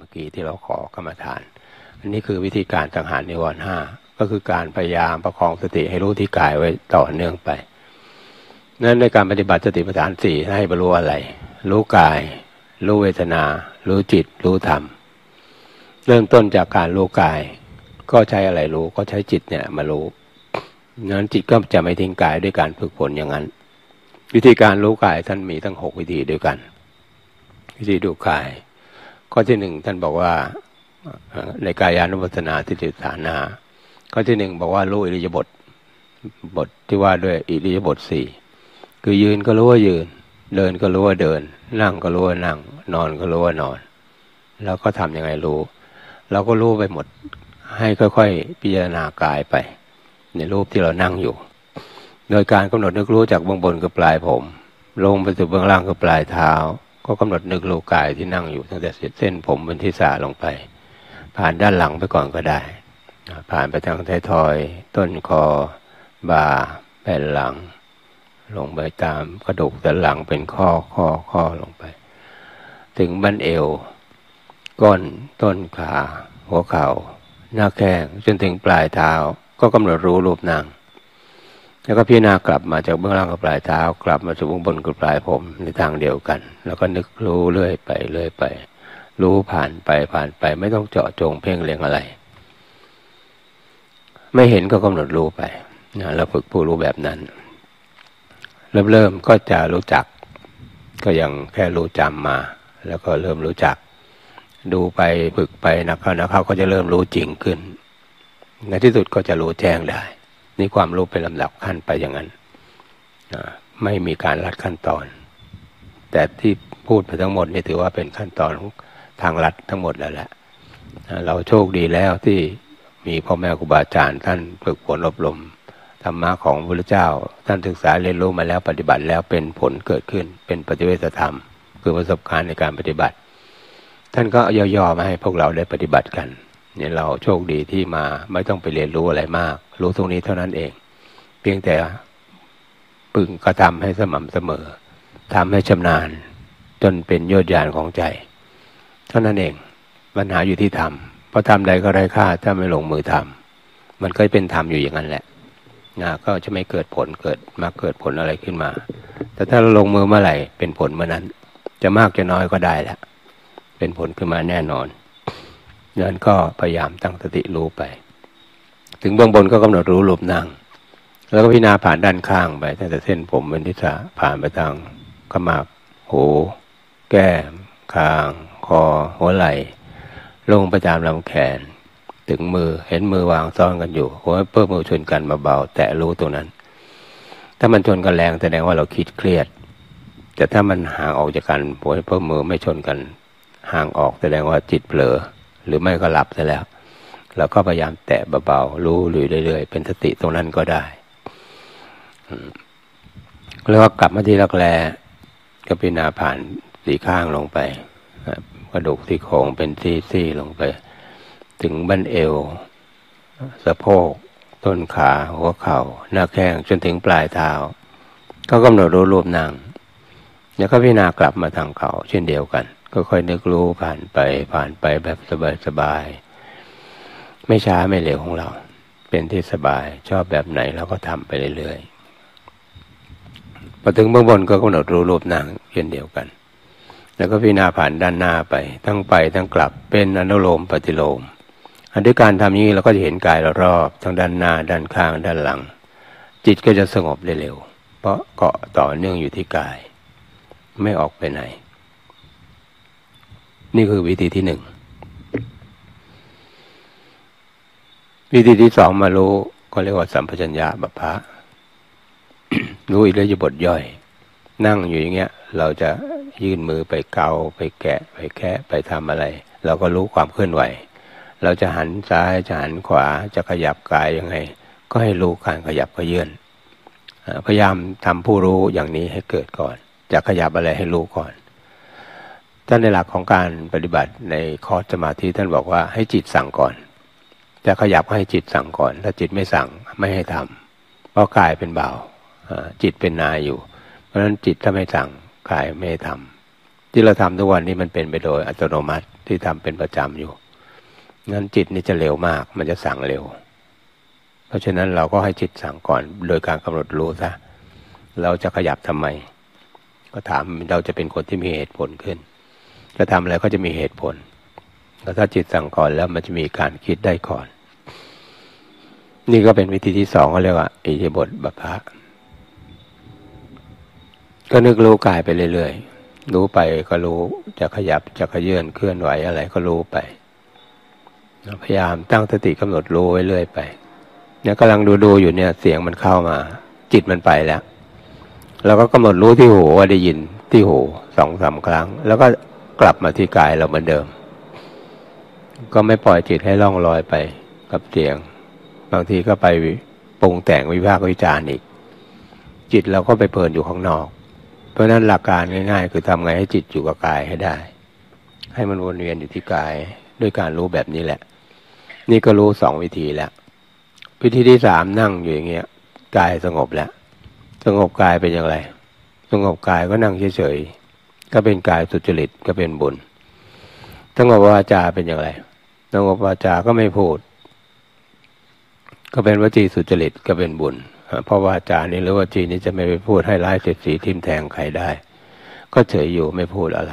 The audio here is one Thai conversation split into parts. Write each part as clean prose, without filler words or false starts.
เมื่อกี้ที่เราขอกรรมฐานอันนี้คือวิธีการสังหารนิวรณ์ห้าก็คือการพยายามประคองสติให้รู้ที่กายไว้ต่อเนื่องไปนั้นในการปฏิบัติสติปัฏฐานสี่ให้บรรลุอะไรรู้กายรู้เวทนารู้จิตรู้ธรรมเริ่มต้นจากการรู้กายก็ใช้อะไรรู้ก็ใช้จิตเนี่ยมารู้นั้นจิตก็จะไม่ทิ้งกายด้วยการฝึกฝนอย่างนั้นวิธีการรู้กายท่านมีทั้ง6วิธีด้วยกันวิธีดูกายข้อที่หนึ่งท่านบอกว่าในกายานุปัสสนาทิฏฐิฐานาข้อที่หนึ่งบอกว่ารู้อิริยาบถบทที่ว่าด้วยอิริยาบถสี่คือยืนก็รู้ว่ายืนเดินก็รู้ว่าเดินนั่งก็รู้ว่านั่งนอนก็รู้ว่านอนแล้วก็ทำยังไงรู้เราก็รู้ไปหมดให้ค่อยๆพิจารณากายไปในรูปที่เรานั่งอยู่โดยการกำหนดนึกรู้จากเบื้องบนคือปลายผมลงไปถึงเบื้องล่างคือปลายเท้าก็กำหนดนึกรู้กายที่นั่งอยู่ตั้งแต่เส้นผมบนที่สาลงไปผ่านด้านหลังไปก่อนก็ได้ผ่านไปทางท้ายทอยต้นคอบ่าแผ่นหลังลงไปตามกระดูกสันหลังเป็นข้อลงไปถึงบั้นเอวก้นต้นขาหัวเข่าหน้าแข้งจนถึงปลายเท้าก็กำหนดรู้รูปนั่งแล้วก็พิจารณากลับมาจากเบื้องล่างกับปลายเท้ากลับมาสู่เบื้องบนกับปลายผมในทางเดียวกันแล้วก็นึกรู้เรื่อยไปเรื่อยไปรู้ผ่านไปไม่ต้องเจาะจงเพ่งเล็งอะไรไม่เห็นก็กำหนดรู้ไปเราฝึกผู้รู้แบบนั้นเริ่มก็จะรู้จักก็ยังแค่รู้จำมาแล้วก็เริ่มรู้จักดูไปฝึกไปนักเข้าก็จะเริ่มรู้จริงขึ้นในที่สุดก็จะรู้แจ้งได้นี่ความรู้เป็นลำดับขั้นไปอย่างนั้นไม่มีการลัดขั้นตอนแต่ที่พูดไปทั้งหมดนี่ถือว่าเป็นขั้นตอนทางลัดทั้งหมดแล้วแหละเราโชคดีแล้วที่มีพ่อแม่ครูบาอาจารย์ท่านฝึกฝนอบรมธรรมะของพระพุทธเจ้าท่านศึกษาเรียนรู้มาแล้วปฏิบัติแล้วเป็นผลเกิดขึ้นเป็นปฏิเวทธรรมคือประสบการณ์ในการปฏิบัติท่านก็ย่อๆมาให้พวกเราได้ปฏิบัติกันเนี่ยเราโชคดีที่มาไม่ต้องไปเรียนรู้อะไรมากรู้ตรงนี้เท่านั้นเองเพียงแต่พึงกระทำให้สม่ำเสมอทำให้ชำนาญจนเป็นยอดยานของใจเท่านั้นเองปัญหาอยู่ที่ทำเพราะทำใดก็ไร้ค่าถ้าไม่ลงมือทำมันก็เป็นทำอยู่อย่างนั้นแหละก็จะไม่เกิดผลเกิดผลอะไรขึ้นมาแต่ถ้าเราลงมือเมื่อไหร่เป็นผลเมื่อนั้นจะมากจะน้อยก็ได้แหละเป็นผลขึ้นมาแน่นอนดังนั้นก็พยายามตั้งสติรู้ไปถึงเบื้องบนก็กำหนดรู้รูปนั่งแล้วก็พิจารณาผ่านด้านข้างไปตั้งแต่เส้นผมเป็นทิศผ่านไปทางขมับหูแก้มคางคอหัวไหล่ลงไปตามลำแขนถึงมือเห็นมือวางซ้อนกันอยู่หัวเพิ่มมือชนกันเบาๆแต่รู้ตรงนั้นถ้ามันชนกันแรงแสดงว่าเราคิดเครียดแต่ถ้ามันห่างออกจากกันหัวเพิ่มมือไม่ชนกันห่างออกแสดงว่าจิตเผลอหรือไม่ก็หลับซะแล้วเราก็พยายามแตะเบาๆรู้อยู่เรื่อยๆเป็นสติตรงนั้นก็ได้แล้วก็กลับมาที่รักแร้ก็พิจารณาผ่านสีข้างลงไปกระดูกที่โครงเป็นซี่ๆลงไปถึงบั้นเอวสะโพกต้นขาหัวเข่าหน้าแข้งจนถึงปลายเท้าก็กำหนดรู้รูปนั่งแล้วก็พิจารณากลับมาทางเข่าเช่นเดียวกันก็ค่อยนึกรู้ผ่านไปแบบสบายๆไม่ช้าไม่เร็วของเราเป็นที่สบายชอบแบบไหนเราก็ทำไปเรื่อยๆพอถึงเบื้องบนก็กำหนดรู้รูปนั่งเช่นเดียวกันแล้วก็พิจารณาผ่านด้านหน้าไปทั้งกลับเป็นอนุโลมปฏิโลมด้วยการทำอย่างนี้เราก็จะเห็นกายเรารอบทั้งด้านหน้าด้านข้างด้านหลังจิตก็จะสงบได้เร็วเพราะเกาะต่อเนื่องอยู่ที่กายไม่ออกไปไหนนี่คือวิธีที่หนึ่งวิธีที่สองมารู้ก็เรียกว่าสัมปชัญญะบัพพะ รู้อิริยาบถย่อยนั่งอยู่อย่างเงี้ยเราจะยื่นมือไปเกาไปแกะไปแคะไปทำอะไรเราก็รู้ความเคลื่อนไหวเราจะหันซ้ายจะหันขวาจะขยับกายยังไงก็ให้รู้การขยับก็เยื่นพยายามทำผู้รู้อย่างนี้ให้เกิดก่อนจะขยับอะไรให้รู้ก่อนท่านในหลักของการปฏิบัติในคอร์สสมาธิท่านบอกว่าให้จิตสั่งก่อนจะขยับให้จิตสั่งก่อนถ้าจิตไม่สั่งไม่ให้ทำเพราะกายเป็นบ่าวจิตเป็นนายอยู่เพราะฉะนั้นจิตถ้าไม่สั่งกายไม่ทำที่เราทำทุกวันนี้มันเป็นไปโดยอัตโนมัติ ที่ทำเป็นประจำอยู่งั้นจิตนี่จะเร็วมากมันจะสั่งเร็วเพราะฉะนั้นเราก็ให้จิตสั่งก่อนโดยการกำหนดรู้ซะเราจะขยับทำไมก็ถามเราจะเป็นคนที่มีเหตุผลขึ้นจะทำอะไรก็จะมีเหตุผลแล้วถ้าจิตสั่งก่อนแล้วมันจะมีการคิดได้ก่อนนี่ก็เป็นวิธีที่สองเขาเรียกว่าอิทธิบทบัพพะก็นึกรู้กายไปเรื่อยๆรู้ไปก็รู้จะขยับจะเขยื้อนเคลื่อนไหวอะไรก็รู้ไปพยายามตั้งสติกำหนดรู้ไว้เรื่อยไปเนี่ยกำลังดูอยู่เนี่ยเสียงมันเข้ามาจิตมันไปแล้วเราก็กำหนดรู้ที่หูว่าได้ยินที่หูสองสามครั้งแล้วก็กลับมาที่กายเราเหมือนเดิมก็ไม่ปล่อยจิตให้ล่องลอยไปกับเสียงบางทีก็ไปปรุงแต่งวิพากษ์วิจารณ์อีกจิตเราก็ไปเพลินอยู่ข้างนอกเพราะนั้นหลักการง่ายๆคือทำไงให้จิตอยู่กับกายให้ได้ให้มันวนเวียนอยู่ที่กายด้วยการรู้แบบนี้แหละนี่ก็รู้สองวิธีแล้ววิธีที่สามนั่งอยู่อย่างเงี้ยกายสงบแล้วสงบกายเป็นอย่างไรสงบกายก็นั่งเฉยๆก็เป็นกายสุจริตก็เป็นบุญสงบวาจาเป็นอย่างไรสงบวาจาก็ไม่พูดก็เป็นวจีสุจริตก็เป็นบุญเพราะวาจานี้หรือวจีนี้จะไม่ไปพูดให้ร้ายเสียดสีทิ่มแทงใครได้ก็เฉยอยู่ไม่พูดอะไร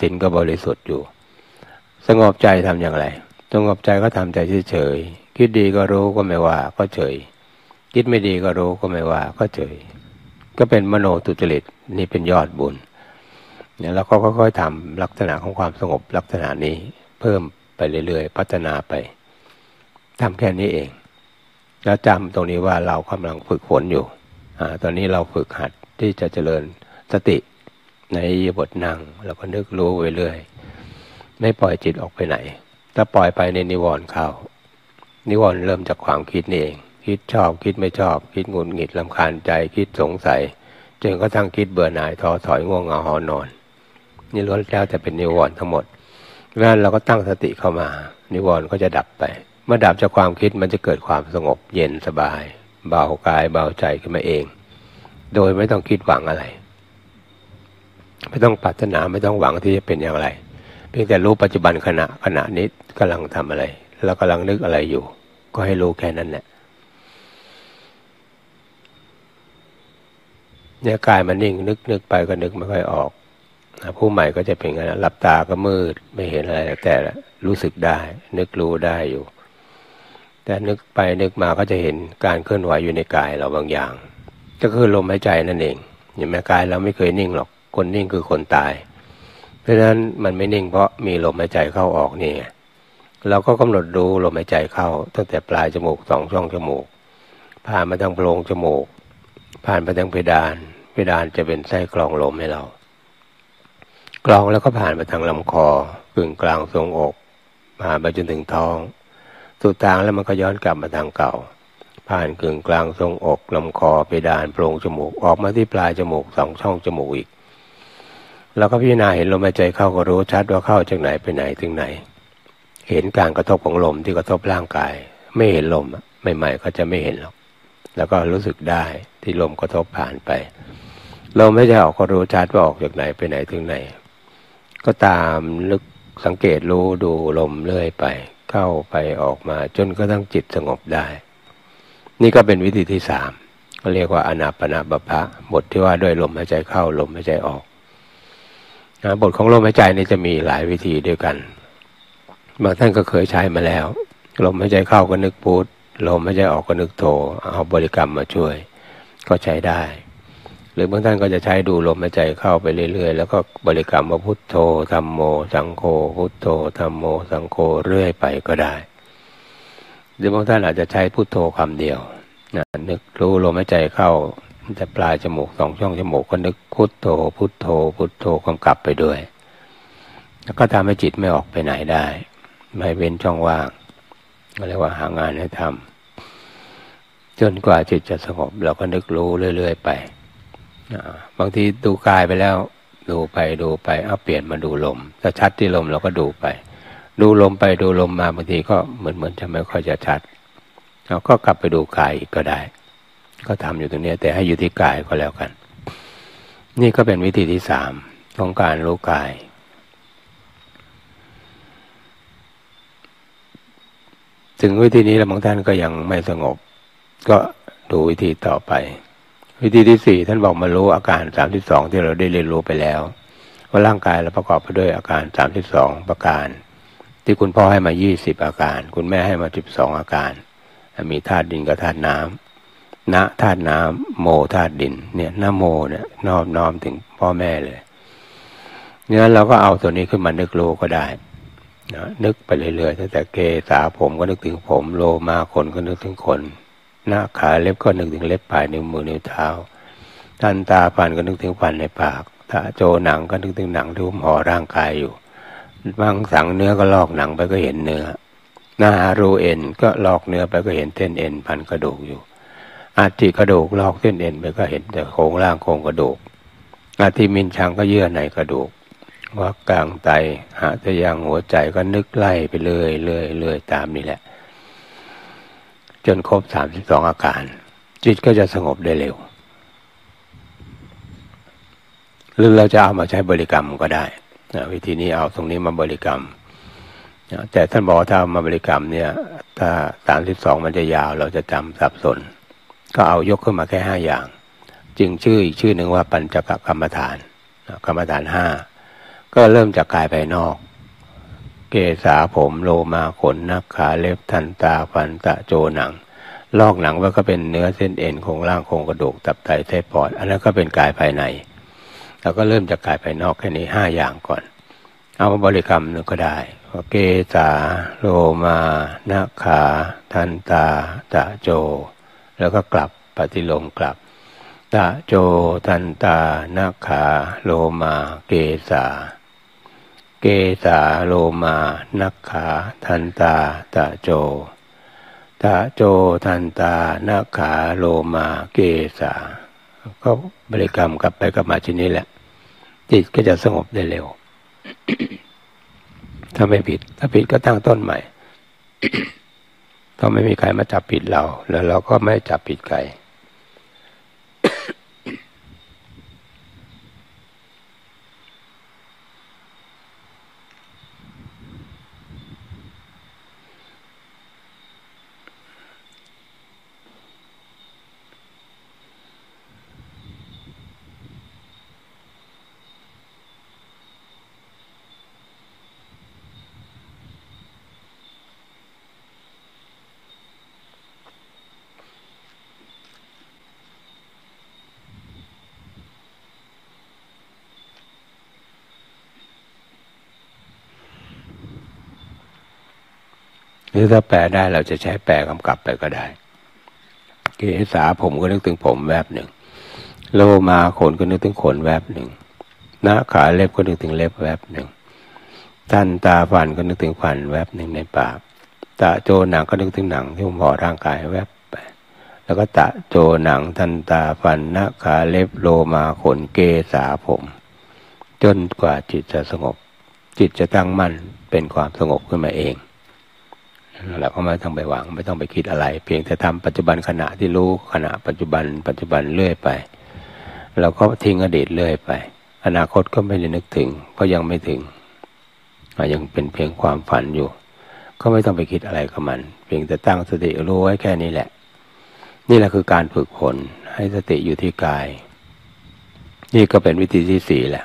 ศีลก็บริสุทธิ์อยู่สงบใจทำอย่างไรสงบใจก็ทำใจเฉยๆคิดดีก็รู้ก็ไม่ว่าก็เฉยคิดไม่ดีก็รู้ก็ไม่ว่าก็เฉยก็เป็นมโนสุจริตนี่เป็นยอดบุญเนี่ยแล้วก็ค่อยๆทำลักษณะของความสงบลักษณะนี้เพิ่มไปเรื่อยๆพัฒนาไปทำแค่นี้เองแล้วจำตรงนี้ว่าเรากำลังฝึกฝนอยู่ตอนนี้เราฝึกหัดที่จะเจริญสติในบทนั่งแล้วก็นึกรู้ไปเรื่อยไม่ปล่อยจิตออกไปไหนถ้าปล่อยไปในนิวรณ์เข้านิวรณ์เริ่มจากความคิดนี่เองคิดชอบคิดไม่ชอบคิดหงุดหงิดรำคาญใจคิดสงสัยจนกระทั่งคิดเบื่อหน่ายท้อถอยง่วงเหงาหอนอนนี่ล้วนแล้วแต่เป็นนิวรณ์ทั้งหมดดังนั้นเราก็ตั้งสติเข้ามานิวรณ์ก็จะดับไปเมื่อดับจากความคิดมันจะเกิดความสงบเย็นสบายเบากายเบาใจขึ้นมาเองโดยไม่ต้องคิดหวังอะไรไม่ต้องปรารถนาไม่ต้องหวังที่จะเป็นอย่างไรเพียงแต่รู้ปัจจุบันขณะนี้กำลังทำอะไรแล้วกำลังนึกอะไรอยู่ก็ให้รู้แค่นั้นแหละเนี่ยกายมันนิ่งนึกไปก็นึกไม่ค่อยออกผู้ใหม่ก็จะเป็นงั้นหลับตาก็มืดไม่เห็นอะไรแต่รู้สึกได้นึกรู้ได้อยู่แต่นึกไปนึกมาก็จะเห็นการเคลื่อนไหวอยู่ในกายเราบางอย่างก็คือลมหายใจนั่นเองอย่างแม้กายเราไม่เคยนิ่งหรอกคนนิ่งคือคนตายเพราะฉะนั้นมันไม่นิ่งเพราะมีลมหายใจเข้าออกนี่เราก็กำหนดดูลมหายใจเข้าตั้งแต่ปลายจมูกสองช่องจมูกผ่านมาทางโพรงจมูกผ่านไปทางเพดานจะเป็นไส้กรองลมให้เรากรองแล้วก็ผ่านไปทางลำคอกึ่งกลางทรวงอกผ่านไปจนถึงท้องสุดทางแล้วมันก็ย้อนกลับมาทางเก่าผ่านกึ่งกลางทรงอกลำคอเพดานโพรงจมูกออกมาที่ปลายจมูกสองช่องจมูกอีกแล้วก็พิจารณาเห็นลมหายใจเข้าก็รู้ชัดว่าเข้าจากไหนไปไหนถึงไหนเห็นการกระทบของลมที่กระทบร่างกายไม่เห็นลมใหม่ๆก็จะไม่เห็นหรอกแล้วก็รู้สึกได้ที่ลมกระทบผ่านไปลมหายใจออกก็รู้ชัดว่าออกจากไหนไปไหนถึงไหนก็ตามนึกสังเกตรู้ดูลมเรื่อยไปเข้าไปออกมาจนกระทั่งจิตสงบได้นี่ก็เป็นวิธีที่สามก็เรียกว่าอานาปานบัพพะบทที่ว่าด้วยลมหายใจเข้าลมหายใจออกบทของลมหายใจนี่จะมีหลายวิธีด้วยกันบางท่านก็เคยใช้มาแล้วลมหายใจเข้าก็นึกพุทลมหายใจออกก็นึกโธเอาบริกรรมมาช่วยก็ใช้ได้หรือบางท่านก็จะใช้ดูลมหายใจเข้าไปเรื่อยๆแล้วก็บริกรรมว่าพุทโธธัมโมสังโฆพุทโธธัมโมสังโฆเรื่อยไปก็ได้หรือบางท่านอาจจะใช้พุทโธคำเดียวนึกรู้ลมหายใจเข้าจะปลายจมูกสองช่องจมูกก็นึกพุทโธพุทโธพุทโธกำกับไปด้วยแล้วก็ทำให้จิตไม่ออกไปไหนได้ไม่เว้นช่องว่างเรียกว่าหางานให้ทำจนกว่าจิตจะสงบเราก็นึกรู้เรื่อยๆไปบางทีดูกายไปแล้วดูไปเอาเปลี่ยนมาดูลมถ้าชัดที่ลมเราก็ดูไปดูลมไปดูลมมาบางทีก็เหมือนจะไม่ค่อยจะชัดเราก็กลับไปดูกายก็ได้ก็ทำอยู่ตรงนี้แต่ให้อยู่ที่กายก็แล้วกันนี่ก็เป็นวิธีที่สามของการรู้กาย ถึงวิธีนี้แล้วบางท่านก็ยังไม่สงบก็ดูวิธีต่อไปวิธีที่4ท่านบอกมารู้อาการ32ที่เราได้เรียนรู้ไปแล้วว่าร่างกายเราประกอบไปด้วยอาการ32ประการที่คุณพ่อให้มา20อาการคุณแม่ให้มา12อาการมีธาตุดินกับธาตุน้ำนะธาตุน้ำโมธาตุดินเนี่ยนะโมเนี่ยนอบน้อมถึงพ่อแม่เลยงั้นเราก็เอาตัวนี้ขึ้นมานึกรู้ก็ได้นะนึกไปเรื่อยๆตั้งแต่เกศาผมก็นึกถึงผมโลมาขนก็นึกถึงขนหน้าขาเล็บก็นึกถึงเล็บปลายนิ้วมือนิ้วเท้าทันตาฟันก็นึกถึงฟันในปากตาโจหนังก็นึกถึงหนังที่หุ้มห่อร่างกายอยู่บางสังเนื้อก็ลอกหนังไปก็เห็นเนื้อหน้ารูเอ็นก็ลอกเนื้อไปก็เห็นเส้นเอ็นพันกระดูกอยู่อาทิกระดูกลอกเส้นเอ็นไปก็เห็นแต่โครงร่างโครงกระดูกอาทิมินชังก็เยื่อในกระดูกว่ากลางไตหาทะยางหัวใจก็นึกไล่ไปเรื่อยๆตามนี่แหละจนครบ32อาการจิตก็จะสงบได้เร็วหรือเราจะเอามาใช้บริกรรมก็ได้วิธีนี้เอาตรงนี้มาบริกรรมแต่ท่านบอกถ้ามาบริกรรมเนี่ยถ้า32มันจะยาวเราจะจำสับสนก็เอายกขึ้นมาแค่5อย่างจึงชื่ออีกชื่อหนึ่งว่าปัญจกรรมฐานกรรมฐาน5ก็เริ่มจากกายภายนอกเกศาผมโลมาขนนักขาเล็บทันตาฟันตะโจหนังลอกหนังว่าก็เป็นเนื้อเส้นเอ็นโครงร่างโครงกระดูกตับไตไส้ปอดอันนั้นก็เป็นกายภายในเราก็เริ่มจากกายภายนอกแค่นี้5อย่างก่อนเอามาบริกรรมนึงก็ได้เกศาโลมานักขาทันตาตะโจแล้วก็กลับปฏิโลมกลับตะโจทันตานักขาโลมาเกศาเกศาโลมานักขาทันตาตะโจตะโจทันตานักขาโลมาเกศาก็บริกรรมกลับไปกลับมาชนิดแหละจิตก็จะสงบได้เร็ว ถ้าไม่ผิดถ้าผิดก็ตั้งต้นใหม่ ถ้าไม่มีใครมาจับผิดเราแล้วเราก็ไม่จับผิดใคร หรือถ้าแปลได้เราจะใช้แปลกำกับไปก็ได้เกศาผมก็นึกถึงผมแวบหนึ่งโลมาขนก็นึกถึงขนแวบหนึ่งหน้าขาเล็บก็นึกถึงเล็บแวบหนึ่งทันตาฟันก็นึกถึงฟันแวบหนึ่งในปากตาโจหนังก็นึกถึงหนังที่หุ้มห่อร่างกายแวบไปแล้วก็ตาโจหนังทันตาฟันหน้าขาเล็บโลมาขนเกศาผมจนกว่าจิตจะสงบจิตจะตั้งมั่นเป็นความสงบขึ้นมาเองเราก็ไม่ต้องไปหวังไม่ต้องไปคิดอะไรเพียงแต่ทำปัจจุบันขณะที่รู้ขณะปัจจุบันเรื่อยไปเราก็ทิ้งอดีตเรื่อยไปอนาคตก็ไม่ได้นึกถึงเพราะยังไม่ถึงยังเป็นเพียงความฝันอยู่ก็ไม่ต้องไปคิดอะไรกับมันเพียงแต่ตั้งสติรู้ไว้แค่นี้แหละนี่แหละคือการฝึกฝนให้สติอยู่ที่กายนี่ก็เป็นวิธีที่4แหละ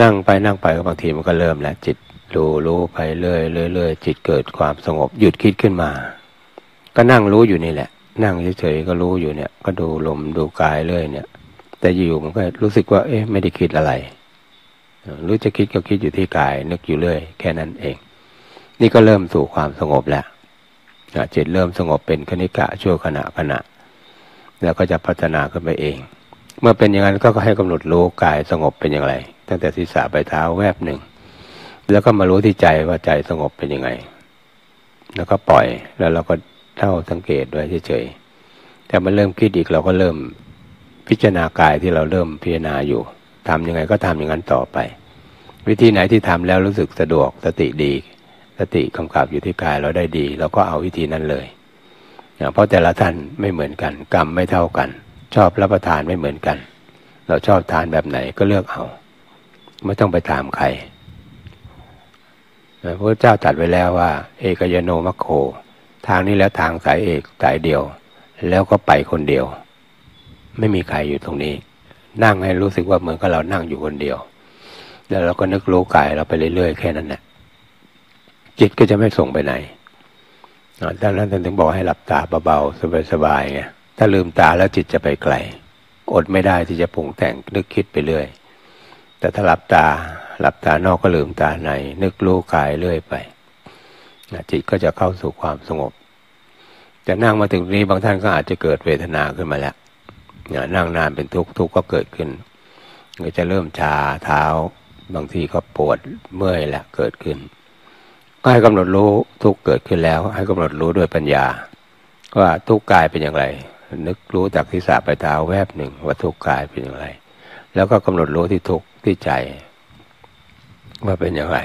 นั่งไปนั่งไปบางทีมันก็เริ่มแล้วจิตรู้ไปเรื่อยๆจิตเกิดความสงบหยุดคิดขึ้นมาก็นั่งรู้อยู่นี่แหละนั่งเฉยๆก็รู้อยู่เนี่ยก็ดูลมดูกายเรื่อยเนี่ยแต่อยู่มันก็รู้สึกว่าเอ๊ะไม่ได้คิดอะไรรู้จะคิดก็คิดอยู่ที่กายนึกอยู่เรื่อยแค่นั้นเองนี่ก็เริ่มสู่ความสงบแล้วจิตเริ่มสงบเป็นคณิกะชั่วขณะแล้วก็จะพัฒนาขึ้นไปเองเมื่อเป็นอย่างนั้นก็ให้กำหนดรู้กายสงบเป็นอย่างไรตั้งแต่ศีรษะไปเท้าแวบหนึ่งแล้วก็มารู้ที่ใจว่าใจสงบเป็นยังไงแล้วก็ปล่อยแล้วเราก็เท่าสังเกตด้วยเฉยๆแต่มันเริ่มคิดอีกเราก็เริ่มพิจารณากายที่เราเริ่มพิจารณาอยู่ทำยังไงก็ทำอย่างนั้นต่อไปวิธีไหนที่ทำแล้วรู้สึกสะดวกสติดีสติกำกับอยู่ที่กายเราได้ดีเราก็เอาวิธีนั้นเลยเพราะแต่ละท่านไม่เหมือนกันกรรมไม่เท่ากันชอบรับประทานไม่เหมือนกันเราชอบทานแบบไหนก็เลือกเอาไม่ต้องไปตามใคร พระพุทธเจ้าตรัสไว้แล้วว่าเอกยโนมัคโคทางนี้แล้วทางสายเอกสายเดียวแล้วก็ไปคนเดียวไม่มีใครอยู่ตรงนี้นั่งให้รู้สึกว่าเหมือนกับเรานั่งอยู่คนเดียวแล้วเราก็นึกรู้กายเราไปเรื่อยๆแค่นั้นแหละจิตก็จะไม่ส่งไปไหนดังนั้นท่านถึงบอกให้หลับตาเบาๆสบายๆไงถ้าลืมตาแล้วจิตจะไปไกลอดไม่ได้ที่จะปรุงแต่งนึกคิดไปเรื่อยแต่ถ้าหลับตา นอกก็ลืมตาในนึกรู้กายเรื่อยไปจิตก็จะเข้าสู่ความสงบจะนั่งมาถึงนี้บางท่านก็อาจจะเกิดเวทนาขึ้นมาแล้วนั่งนานเป็นทุกข์ก็เกิดขึ้นก็จะเริ่มชาเท้าบางทีก็ปวดเมื่อยแหละเกิดขึ้นก็ให้กำหนดรู้ทุกข์เกิดขึ้นแล้วให้กำหนดรู้ด้วยปัญญาว่าทุกข์กายเป็นอย่างไรนึกรู้จากศีรษะไปเท้าแวบหนึ่งว่าทุกข์กายเป็นอย่างไรแล้วก็กำหนดรู้ที่ทุกข์ที่ใจว่าเป็นอย่างไร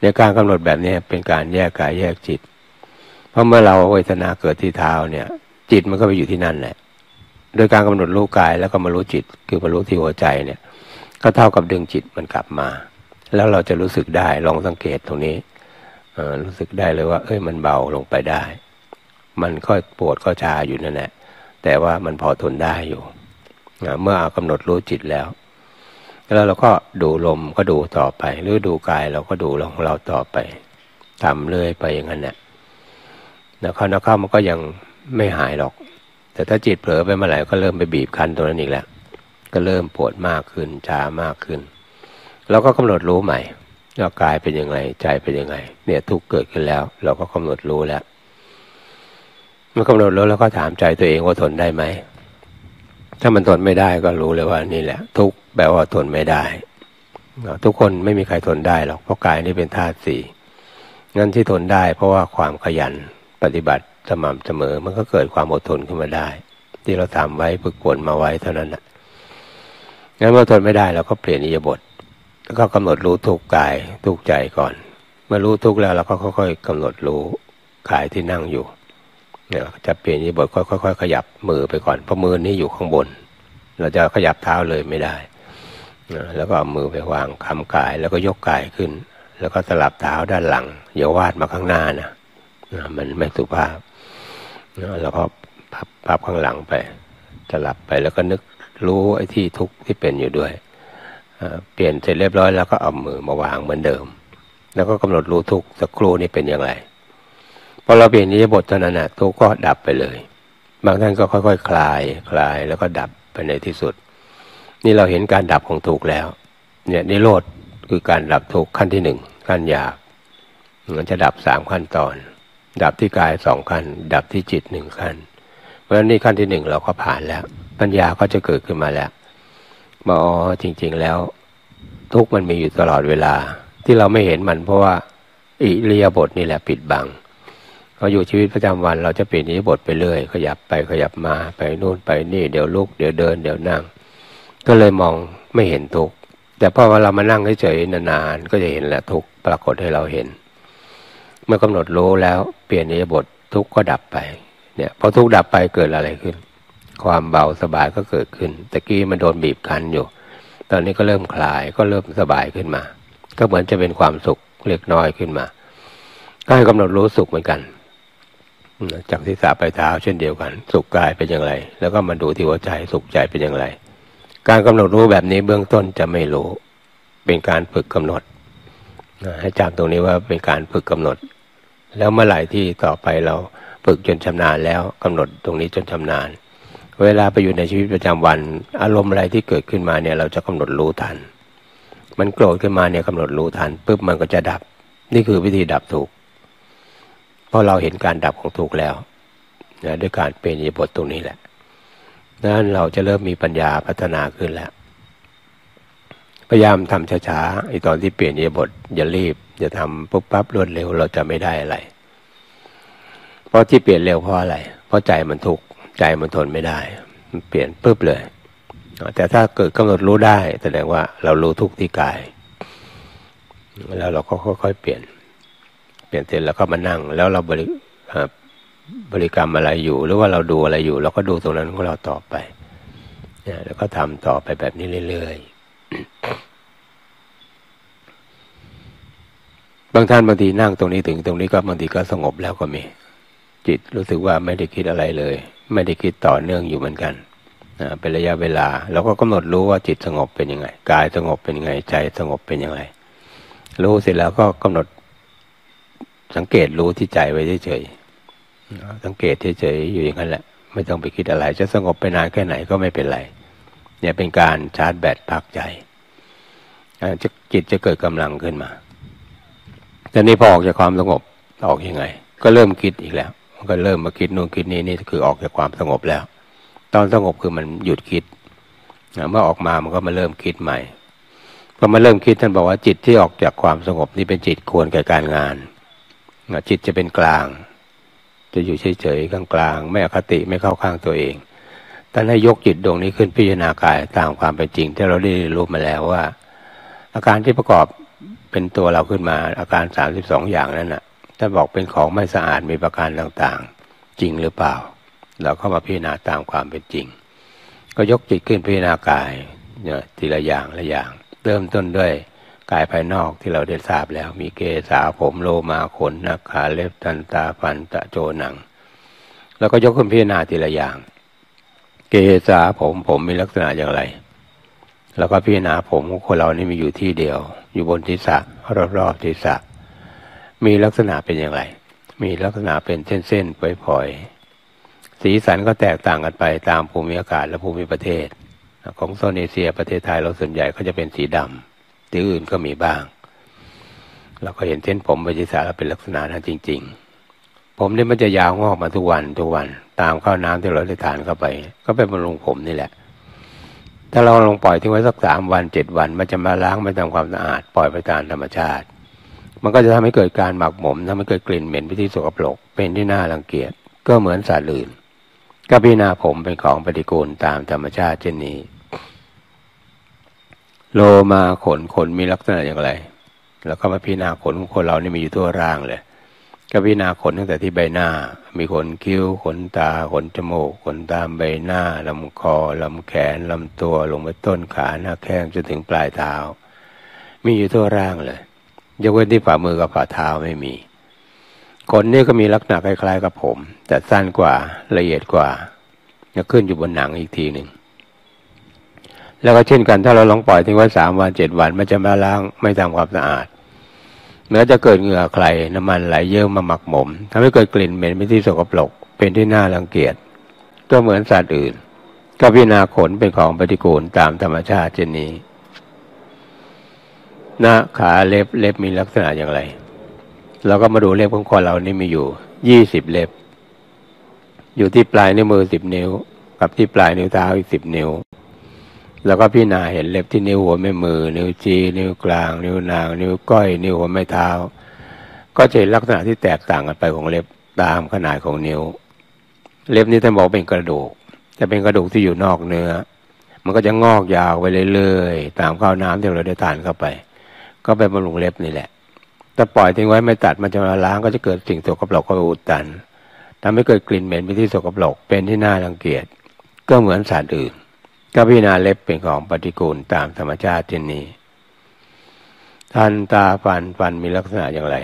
ในการกำหนดแบบนี้เป็นการแยกกายแยกจิตเพราะเมื่อเราเวทนาเกิดที่เท้าเนี่ยจิตมันก็ไปอยู่ที่นั่นแหละโดยการกำหนดรู้กายแล้วก็มารู้จิตคือมารู้ที่หัวใจเนี่ยก็เท่ากับดึงจิตมันกลับมาแล้วเราจะรู้สึกได้ลองสังเกตตรงนี้รู้สึกได้เลยว่าเอ้ยมันเบาลงไปได้มันก็ปวดก็ชาอยู่นั่นแหละแต่ว่ามันพอทนได้อยู่เมื่อกำหนดรู้จิตแล้วเราก็ดูลมก็ดูต่อไปหรือดูกายเราก็ดูลมของเราต่อไปทำเรื่อยไปอย่างนั้นแหละนักเข้ามันก็ยังไม่หายหรอกแต่ถ้าจิตเผลอไปเมื่อไหร่ก็เริ่มไปบีบคั้นตรงนั้นอีกแล้วก็เริ่มปวดมากขึ้นชามากขึ้นเราก็กำหนดรู้ใหม่ว่ากายเป็นยังไงใจเป็นยังไงเนี่ยทุกข์เกิดขึ้นแล้วเราก็กำหนดรู้แล้วเมื่อกำหนดรู้แล้วก็ถามใจตัวเองว่าทนได้ไหมถ้ามันทนไม่ได้ก็รู้เลยว่านี่แหละทุกข์แปลว่าทนไม่ได้ทุกคนไม่มีใครทนได้หรอกเพราะกายนี่เป็นธาตุสี่งั้นที่ทนได้เพราะว่าความขยันปฏิบัติสม่ำเสมอมันก็เกิดความอดทนขึ้นมาได้ที่เราทำไว้ฝึกฝนมาไว้เท่านั้นนะงั้นเมื่อทนไม่ได้เราก็เปลี่ยนอิริยาบถก็กำหนดรู้ทุกกายทุกใจก่อนเมื่อรู้ทุกแล้วเราก็ค่อยๆกำหนดรู้กายที่นั่งอยู่เนี่ยจะเปลี่ยนอิริยาบถค่อยๆขยับมือไปก่อนเพราะมือนี้อยู่ข้างบนเราจะขยับเท้าเลยไม่ได้แล้วก็เอามือไปวางค้ำกายแล้วก็ยกกายขึ้นแล้วก็สลับเท้าด้านหลังอย่าวาดมาข้างหน้านะมันไม่สุภาพแล้วก็พับข้างหลังไปสลับไปแล้วก็นึกรู้ไอ้ที่ทุกข์ที่เป็นอยู่ด้วยเปลี่ยนเสร็จเรียบร้อยแล้วก็เอามือมาวางเหมือนเดิมแล้วก็กำหนดรู้ทุกสักครู่นี่เป็นอย่างไรพอเราเปลี่ยนอิริยาบถเท่านั้นทุกข์ก็ดับไปเลยบางท่านก็ค่อยๆ คลายแล้วก็ดับไปในที่สุดนี่เราเห็นการดับของทุกข์แล้วเนี่ยนิโรธคือการดับทุกข์ขั้นที่หนึ่งขั้นหยาบมันจะดับสามขั้นตอนดับที่กายสองขั้นดับที่จิตหนึ่งขั้นเพราะฉะนั้นนี่ขั้นที่หนึ่งเราก็ผ่านแล้วปัญญาก็จะเกิดขึ้นมาแล้วมาอ๋อจริงๆแล้วทุกข์มันมีอยู่ตลอดเวลาที่เราไม่เห็นมันเพราะว่าอิริยาบถนี่แหละปิดบังเราอยู่ชีวิตประจำวันเราจะเปลี่ยนอิริยาบถไปเรื่อยขยับไปขยับมาไปโน่นไปนี่เดี๋ยวลุกเดี๋ยวเดินเดี๋ยวนั่งก็เลยมองไม่เห็นทุกข์แต่พอเวลามานั่งเฉยๆนานๆก็จะเห็นแหละทุกข์ปรากฏให้เราเห็นเมื่อกำหนดรู้แล้วเปลี่ยนอิริยาบถทุกข์ก็ดับไปเนี่ยพอทุกข์ดับไปเกิดอะไรขึ้นความเบาสบายก็เกิดขึ้นตะกี้มันโดนบีบคั้นอยู่ตอนนี้ก็เริ่มคลายก็เริ่มสบายขึ้นมาก็เหมือนจะเป็นความสุขเล็กน้อยขึ้นมาก็ให้กำหนดรู้สุขเหมือนกันจากศีรษะไปเท้าเช่นเดียวกันสุขกายเป็นอย่างไรแล้วก็มาดูที่หัวใจสุขใจเป็นอย่างไรการกำหนดรู้แบบนี้เบื้องต้นจะไม่รู้เป็นการฝึกกำหนดให้จำตรงนี้ว่าเป็นการฝึกกำหนดแล้วเมื่อไหร่ที่ต่อไปเราฝึกจนชำนาญแล้วกำหนดตรงนี้จนชำนาญเวลาไปอยู่ในชีวิตประจำวันอารมณ์อะไรที่เกิดขึ้นมาเนี่ยเราจะกำหนดรู้ทันมันโกรธขึ้นมาเนี่ยกำหนดรู้ทันปุ๊บมันก็จะดับนี่คือวิธีดับทุกข์เพราะเราเห็นการดับของทุกข์แล้วนะด้วยการเป็นอิริยาบถตรงนี้แหละนั้นเราจะเริ่มมีปัญญาพัฒนาขึ้นแล้วพยายามทำช้าๆไอ้ตอนที่เปลี่ยนอิริยาบถอย่ารีบอย่าทำปุ๊บปั๊บรวดเร็วเราจะไม่ได้อะไรเพราะที่เปลี่ยนเร็วเพราะอะไรเพราะใจมันทุกข์ใจมันทนไม่ได้มันเปลี่ยนปุ๊บเลยแต่ถ้าเกิดกำหนดรู้ได้แสดงว่าเรารู้ทุกข์ที่กายแล้วเราก็ค่อยๆเปลี่ยนเสร็จแล้วก็มานั่งแล้วเราบริกรรมอะไรอยู่หรือว่าเราดูอะไรอยู่เราก็ดูตรงนั้นของเราต่อไปเนี่ยแล้วก็ทำต่อไปแบบนี้เรื่อยๆ บางท่านบางทีนั่งตรงนี้ถึงตรงนี้ก็บางทีก็สงบแล้วก็มีจิตรู้สึกว่าไม่ได้คิดอะไรเลยไม่ได้คิดต่อเนื่องอยู่เหมือนกันเป็นระยะเวลาเราก็กำหนดรู้ว่าจิตสงบเป็นยังไงกายสงบเป็นยังไงใจสงบเป็นยังไงรู้เสร็จแล้วก็กำหนดสังเกตรู้ที่ใจไว้เฉยๆสังเกตเฉยๆอยู่อย่างนั้นแหละไม่ต้องไปคิดอะไรจะสงบไปนานแค่ไหนก็ไม่เป็นไรเนี่ยเป็นการชาร์จแบตพักใจจิตจะเกิดกำลังขึ้นมาแต่นี่พอออกจากความสงบออกยังไงก็เริ่มคิดอีกแล้วก็เริ่มมาคิดนู่นคิดนี่นี่คือออกจากความสงบแล้วตอนสงบคือมันหยุดคิดเมื่อออกมามันก็มาเริ่มคิดใหม่พอมาเริ่มคิดท่านบอกว่าจิตที่ออกจากความสงบนี่เป็นจิตควรแก่การงานจิตจะเป็นกลางจะอยู่เฉยๆกลางๆไม่อคติไม่เข้าข้างตัวเองท่านให้ยกจิตดวงนี้ขึ้นพิจารณากายตามความเป็นจริงที่เราได้รู้มาแล้วว่าอาการที่ประกอบเป็นตัวเราขึ้นมาอาการ32อย่างนั้นน่ะท่านบอกเป็นของไม่สะอาดมีประการต่างๆจริงหรือเปล่าเราเข้ามาพิจารณาตามความเป็นจริงก็ยกจิตขึ้นพิจารณากายเนี่ยทีละอย่างละอย่างเริ่มต้นด้วยกายภายนอกที่เราได้ทราบแล้วมีเกศาผมโลมาขนนาคาเล็บทันตาฟันตะโจหนังแล้วก็ยกขึ้นพิจารณาทีละอย่างเกศาผมมีลักษณะอย่างไรแล้วก็พิจารณาผมของคนเรานี่มีอยู่ที่เดียวอยู่บนศีรษะรอบๆศีรษะมีลักษณะเป็นอย่างไรมีลักษณะเป็นเส้นๆฝอยๆสีสันก็แตกต่างกันไปตามภูมิอากาศและภูมิประเทศของโซนเอเชียประเทศไทยเราส่วนใหญ่ก็จะเป็นสีดำที่อื่นก็มีบ้างเราก็เห็นเส้นผมบนศีรษะแล้วเป็นลักษณะนั้นจริงๆผมนี่มันจะยาวงอกมาทุกวันตามข้าวน้ำที่เราได้ทานเข้าไปก็เป็นบำรุงผมนี่แหละถ้าเราลงปล่อยทิ้งไว้สัก3 วัน7 วันมันจะมาล้างมาทำความสะอาดปล่อยไปตามธรรมชาติมันก็จะทำให้เกิดการหมักหมมทำให้เกิดกลิ่นเหม็นไปที่สกปรกเป็นที่น่ารังเกียจก็เหมือนสัตว์อื่นก็พิจารณาผมเป็นของปฏิกูลตามธรรมชาติเช่นนี้โลมาขนมีลักษณะอย่างไรแล้วก็มาพิจารณาขนของคนเรานี่มีอยู่ทั่วร่างเลยก็พิจารณาขนตั้งแต่ที่ใบหน้ามีขนคิ้วขนตาขนจมูกขนตามใบหน้าลำคอลำแขนลำตัวลงไปต้นขาหน้าแข้งจนถึงปลายเท้ามีอยู่ทั่วร่างเลยยกเว้นที่ฝ่ามือกับฝ่าเท้าไม่มีขนนี่ก็มีลักษณะคล้ายๆกับผมแต่สั้นกว่าละเอียดกว่าจะขึ้นอยู่บนหนังอีกทีหนึ่งแล้วก็เช่นกันถ้าเราลองปล่อยทิ้งไว้3 วัน7 วันมันจะมาล้างไม่ทำความสะอาดแม้จะเกิดเหงื่อใครน้ำมันไหลเยิ้มมาหมักหมมทำให้เกิดกลิ่นเหม็นที่สกปรกเป็นที่น่ารังเกียจก็เหมือนสัตว์อื่นก็พิจารณาขนเป็นของปฏิกูลตามธรรมชาติเช่นนี้หน้าขาเล็บมีลักษณะอย่างไรเราก็มาดูเล็บของคนเรานี่มีอยู่20 เล็บอยู่ที่ปลายนิ้วมือ10 นิ้วกับที่ปลายนิ้วเท้าอีก10 นิ้วแล้วก็พิจารณาเห็นเล็บที่นิ้วหัวแม่มือนิ้วชี้นิ้วกลางนิ้วนางนิ้วก้อยนิ้วหัวแม่เท้าก็จะเห็นลักษณะที่แตกต่างกันไปของเล็บตามขนาดของนิ้วเล็บนี้ท่านบอกเป็นกระดูกแต่เป็นกระดูกที่อยู่นอกเนื้อมันก็จะงอกยาวไปเรื่อยๆตามข้าวน้ำที่เราได้ทานเข้าไปก็ไปบำรุงเล็บนี่แหละถ้าปล่อยทิ้งไว้ไม่ตัดมันจะมาล้างก็จะเกิดสิ่งสกปรกก็อุดตันทำให้เกิดกลิ่นเหม็นไปที่สกปรกเป็นที่น่ารังเกียจก็เหมือนสัตว์อื่นก็พิจารณาเล็บเป็นของปฏิกูลตามธรรมชาติเช่นนี้ทันตาฟันมีลักษณะอย่างไร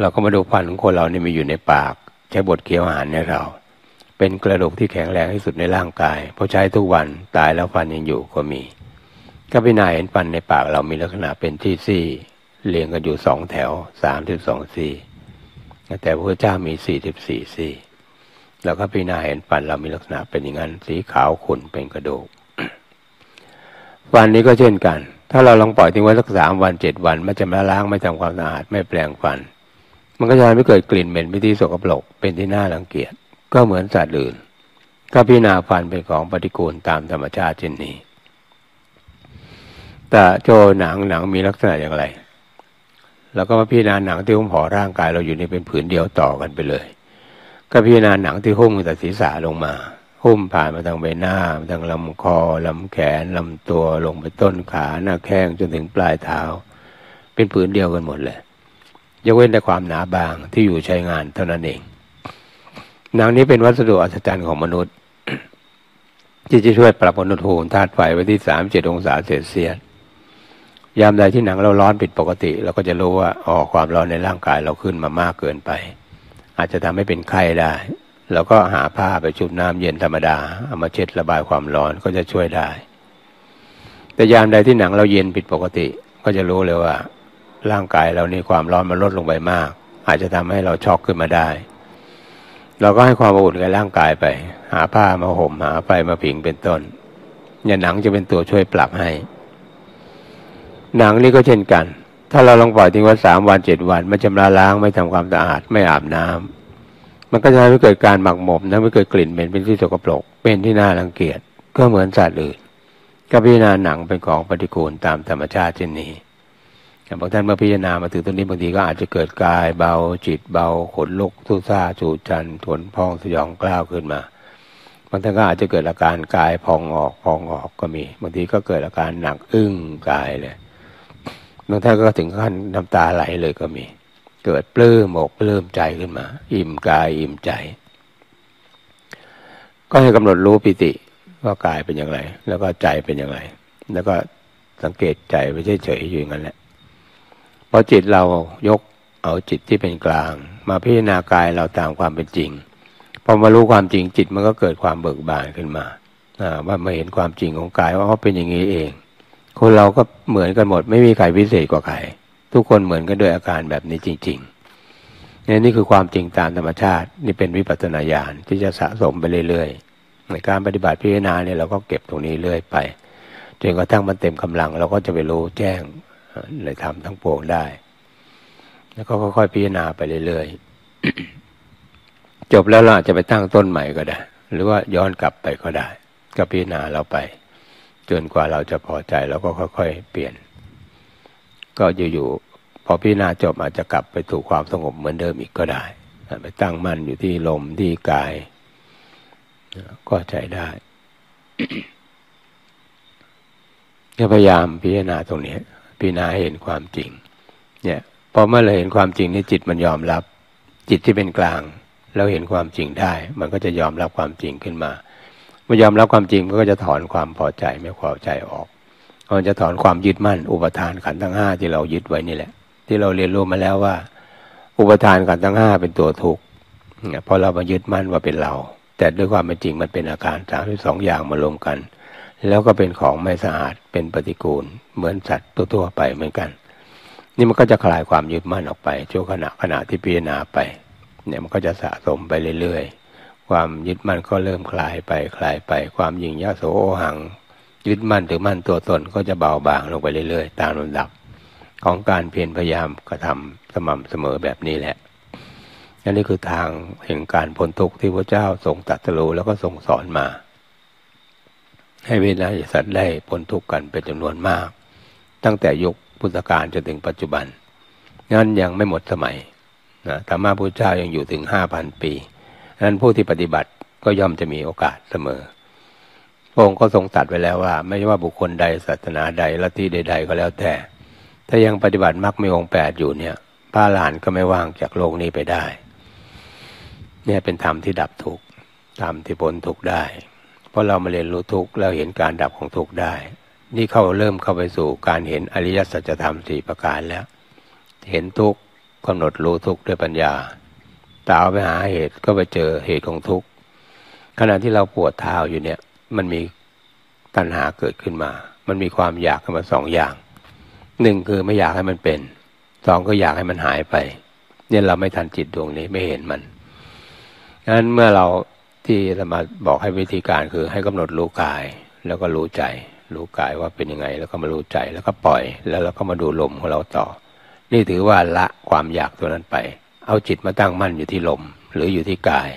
เราก็มาดูฟันของคนเรานี่มีอยู่ในปากใช้บดเคี้ยวอาหารในเราเป็นกระดูกที่แข็งแรงที่สุดในร่างกายเพราะใช้ทุกวันตายแล้วฟันยังอยู่ก็มีก็พิจารณาเห็นฟันในปากเรามีลักษณะเป็นที่ซี่เรียงกันอยู่2 แถว32 ซี่แต่พระเจ้ามี44 ซี่แล้วก็พิจารณาเห็นฟันเรามีลักษณะเป็นอย่างนั้นสีขาวขุ่นเป็นกระดูก ฟันนี้ก็เช่นกันถ้าเราลองปล่อยทิ้งไว้สัก3 วัน7 วันมันจะมาล้างไม่ทำความสะอาดไม่แปรงฟันมันก็จะไม่เกิดกลิ่นเหม็นไปที่สกปรกเป็นที่น่ารังเกียจก็เหมือนสัตว์อื่นก็พิจารณาฟันเป็นของปฏิกูลตามธรรมชาติเช่นนี้ตาโจหนังมีลักษณะอย่างไรแล้วก็มาพิจารณาหนังที่หุ้มห่อร่างกายเราอยู่นี่เป็นผืนเดียวต่อกันไปเลยก็พิจารณาหนังที่หุ้มจากศีรษะลงมาหุ้มผ่านมาทางใบหน้าทางลำคอลำแขนลำตัวลงไปต้นขาหน้าแข้งจนถึงปลายเท้าเป็นผืนเดียวกันหมดเลยยกเว้นแต่ความหนาบางที่อยู่ใช้งานเท่านั้นเองหนังนี้เป็นวัสดุอัศจรรย์ของมนุษย์ที่จะช่วยปรับอุณหภูมิธาตุไฟไว้ที่37 องศาเซลเซียส ยามใดที่หนังเราร้อนผิดปกติเราก็จะรู้ว่าอ๋อความร้อนในร่างกายเราขึ้นมามากเกินไปอาจจะทำให้เป็นไข้ได้เราก็หาผ้าไปชุบน้ำเย็นธรรมดาเอามาเช็ดระบายความร้อนก็จะช่วยได้แต่ยามใดที่หนังเราเย็นผิดปกติก็จะรู้เลยว่าร่างกายเรานี่ความร้อนมันลดลงไปมากอาจจะทำให้เราช็อกขึ้นมาได้เราก็ให้ความอบอุ่นกับร่างกายไปหาผ้ามาห่มหาไฟมาผิงเป็นต้นเนี่ยหนังจะเป็นตัวช่วยปรับให้หนังนี่ก็เช่นกันถ้าเราลองปล่อยทิ้งไว้3 วัน7 วันไม่ชำระล้างไม่ทำความสะอาดไม่อาบน้ำมันก็จะทำให้เกิดการหมักหมมนะไม่เกิดกลิ่นเหม็นเป็นที่สกปรกเป็นที่น่ารังเกียจก็เหมือนสัตว์อื่นก็พิจารณาหนังเป็นของปฏิกูลตามธรรมชาติเช่นนี้บางท่านเมื่อพิจารณามาถึงตรงนี้บางทีก็อาจจะเกิดกายเบาจิตเบาขนลุกทุกซ่าจูจันทนพองสยองกล้าวขึ้นมาบางท่านก็อาจจะเกิดอาการกายพองออกก็มีบางทีก็เกิดอาการหนักอึ้งกายเลยบางท่านก็ถึงขั้นน้ำตาไหลเลยก็มีเกิดปลื้มอกปลื้มใจขึ้นมาอิ่มกายอิ่มใจก็ให้กำหนดรู้ปิติว่ากายเป็นอย่างไรแล้วก็ใจเป็นอย่างไรแล้วก็สังเกตใจไปเฉยๆอยู่อย่างนั้นแหละพอจิตเรายกเอาจิตที่เป็นกลางมาพิจารณากายเราตามความเป็นจริงพอมารู้ความจริงจิตมันก็เกิดความเบิกบานขึ้นมาว่ามาเห็นความจริงของกายว่าเป็นอย่างนี้เองคนเราก็เหมือนกันหมดไม่มีใครพิเศษกว่าใครทุกคนเหมือนกันด้วยอาการแบบนี้จริงๆนี่คือความจริงตามธรรมชาตินี่เป็นวิปัสสนาญาณที่จะสะสมไปเรื่อยๆในการปฏิบัติพิจารณาเนี่ยเราก็เก็บตรงนี้เรื่อยไปจนกระทั่งมันเต็มกำลังเราก็จะไปรู้แจ้งเลยทำทั้งปวงได้แล้วก็ค่อยๆพิจารณาไปเรื่อยๆจบแล้วเราอาจจะไปตั้งต้นใหม่ก็ได้หรือว่าย้อนกลับไปก็ได้ก็พิจารณาเราไปจนกว่าเราจะพอใจเราก็ค่อยๆเปลี่ยนก็อยู่ๆพอพิจารณาจบอาจจะกลับไปสู่ความสงบเหมือนเดิมอีกก็ได้ไปตั้งมั่นอยู่ที่ลมที่กายก็ใจได้ พยายามพิจารณาตรงนี้พิจารณาเห็นความจริงเนี่ยพอเมื่อเราเห็นความจริงนี่จิตมันยอมรับจิตที่เป็นกลางเราเห็นความจริงได้มันก็จะยอมรับความจริงขึ้นมาเมื่อยอมรับความจริงมันก็จะถอนความพอใจไม่พอใจออกมันจะถอนความยึดมั่นอุปทานขันธ์ทั้ง5ที่เรายึดไว้นี่แหละที่เราเรียนรู้มาแล้วว่าอุปทานขันธ์ทั้ง5เป็นตัวทุกข์เพราะเรามายึดมั่นว่าเป็นเราแต่ด้วยความเป็นจริงมันเป็นอาการ32อย่างมารวมกันแล้วก็เป็นของไม่สะอาดเป็นปฏิกูลเหมือนสัตว์ทั่วๆไปเหมือนกันนี่มันก็จะคลายความยึดมั่นออกไปชั่วขณะที่พิจารณาไปเนี่ยมันก็จะสะสมไปเรื่อยๆความยึดมั่นก็เริ่มคลายไปความยิ่งยโสโอหังยึดมั่นถือมั่นตัวตนก็จะเบาบางลงไปเรื่อยๆตามลำดับของการเพียรพยายามกระทำสม่ำเสมอแบบนี้แหละนี่คือทางแห่งการพ้นทุกข์ที่พระเจ้าทรงตรัสรู้แล้วก็ทรงสอนมาให้เวลาสัตว์ได้พ้นทุกข์กันเป็นจำนวนมากตั้งแต่ยุคพุทธกาลจนถึงปัจจุบันงั้นยังไม่หมดสมัยนะธรรมะพุทธเจ้ายังอยู่ถึง 5,000 ปีนั้นผู้ที่ปฏิบัติก็ย่อมจะมีโอกาสเสมอพระองค์ก็ทรงตรัสไว้แล้วว่าไม่ว่าบุคคลใดศาสนาใดลัทธิใดๆก็แล้วแต่ถ้ายังปฏิบัติมรรคมีองค์ 8อยู่เนี่ยพระอรหันต์ก็ไม่ว่างจากโลกนี้ไปได้เนี่ยเป็นธรรมที่ดับทุกข์ธรรมที่พ้นทุกข์ได้เพราะเรามาเรียนรู้ทุกข์แล้วเห็นการดับของทุกข์ได้นี่เริ่มเข้าไปสู่การเห็นอริยสัจธรรม4 ประการแล้วเห็นทุกข์กำหนดรู้ทุกข์ด้วยปัญญาตามไปหาเหตุก็ไปเจอเหตุของทุกข์ขณะที่เราปวดเท้าอยู่เนี่ยมันมีตัณหาเกิดขึ้นมามันมีความอยากขึ้นมา2 อย่าง1คือไม่อยากให้มันเป็น2ก็อยากให้มันหายไปเนี่ยเราไม่ทันจิตดวงนี้ไม่เห็นมันงั้นเมื่อเราที่จะมาบอกให้วิธีการคือให้กำหนดรู้กายแล้วก็รู้ใจรู้กายว่าเป็นยังไงแล้วก็มารู้ใจแล้วก็ปล่อยแล้วเราก็มาดูลมของเราต่อนี่ถือว่าละความอยากตัวนั้นไปเอาจิตมาตั้งมั่นอยู่ที่ลมหรืออยู่ที่กาย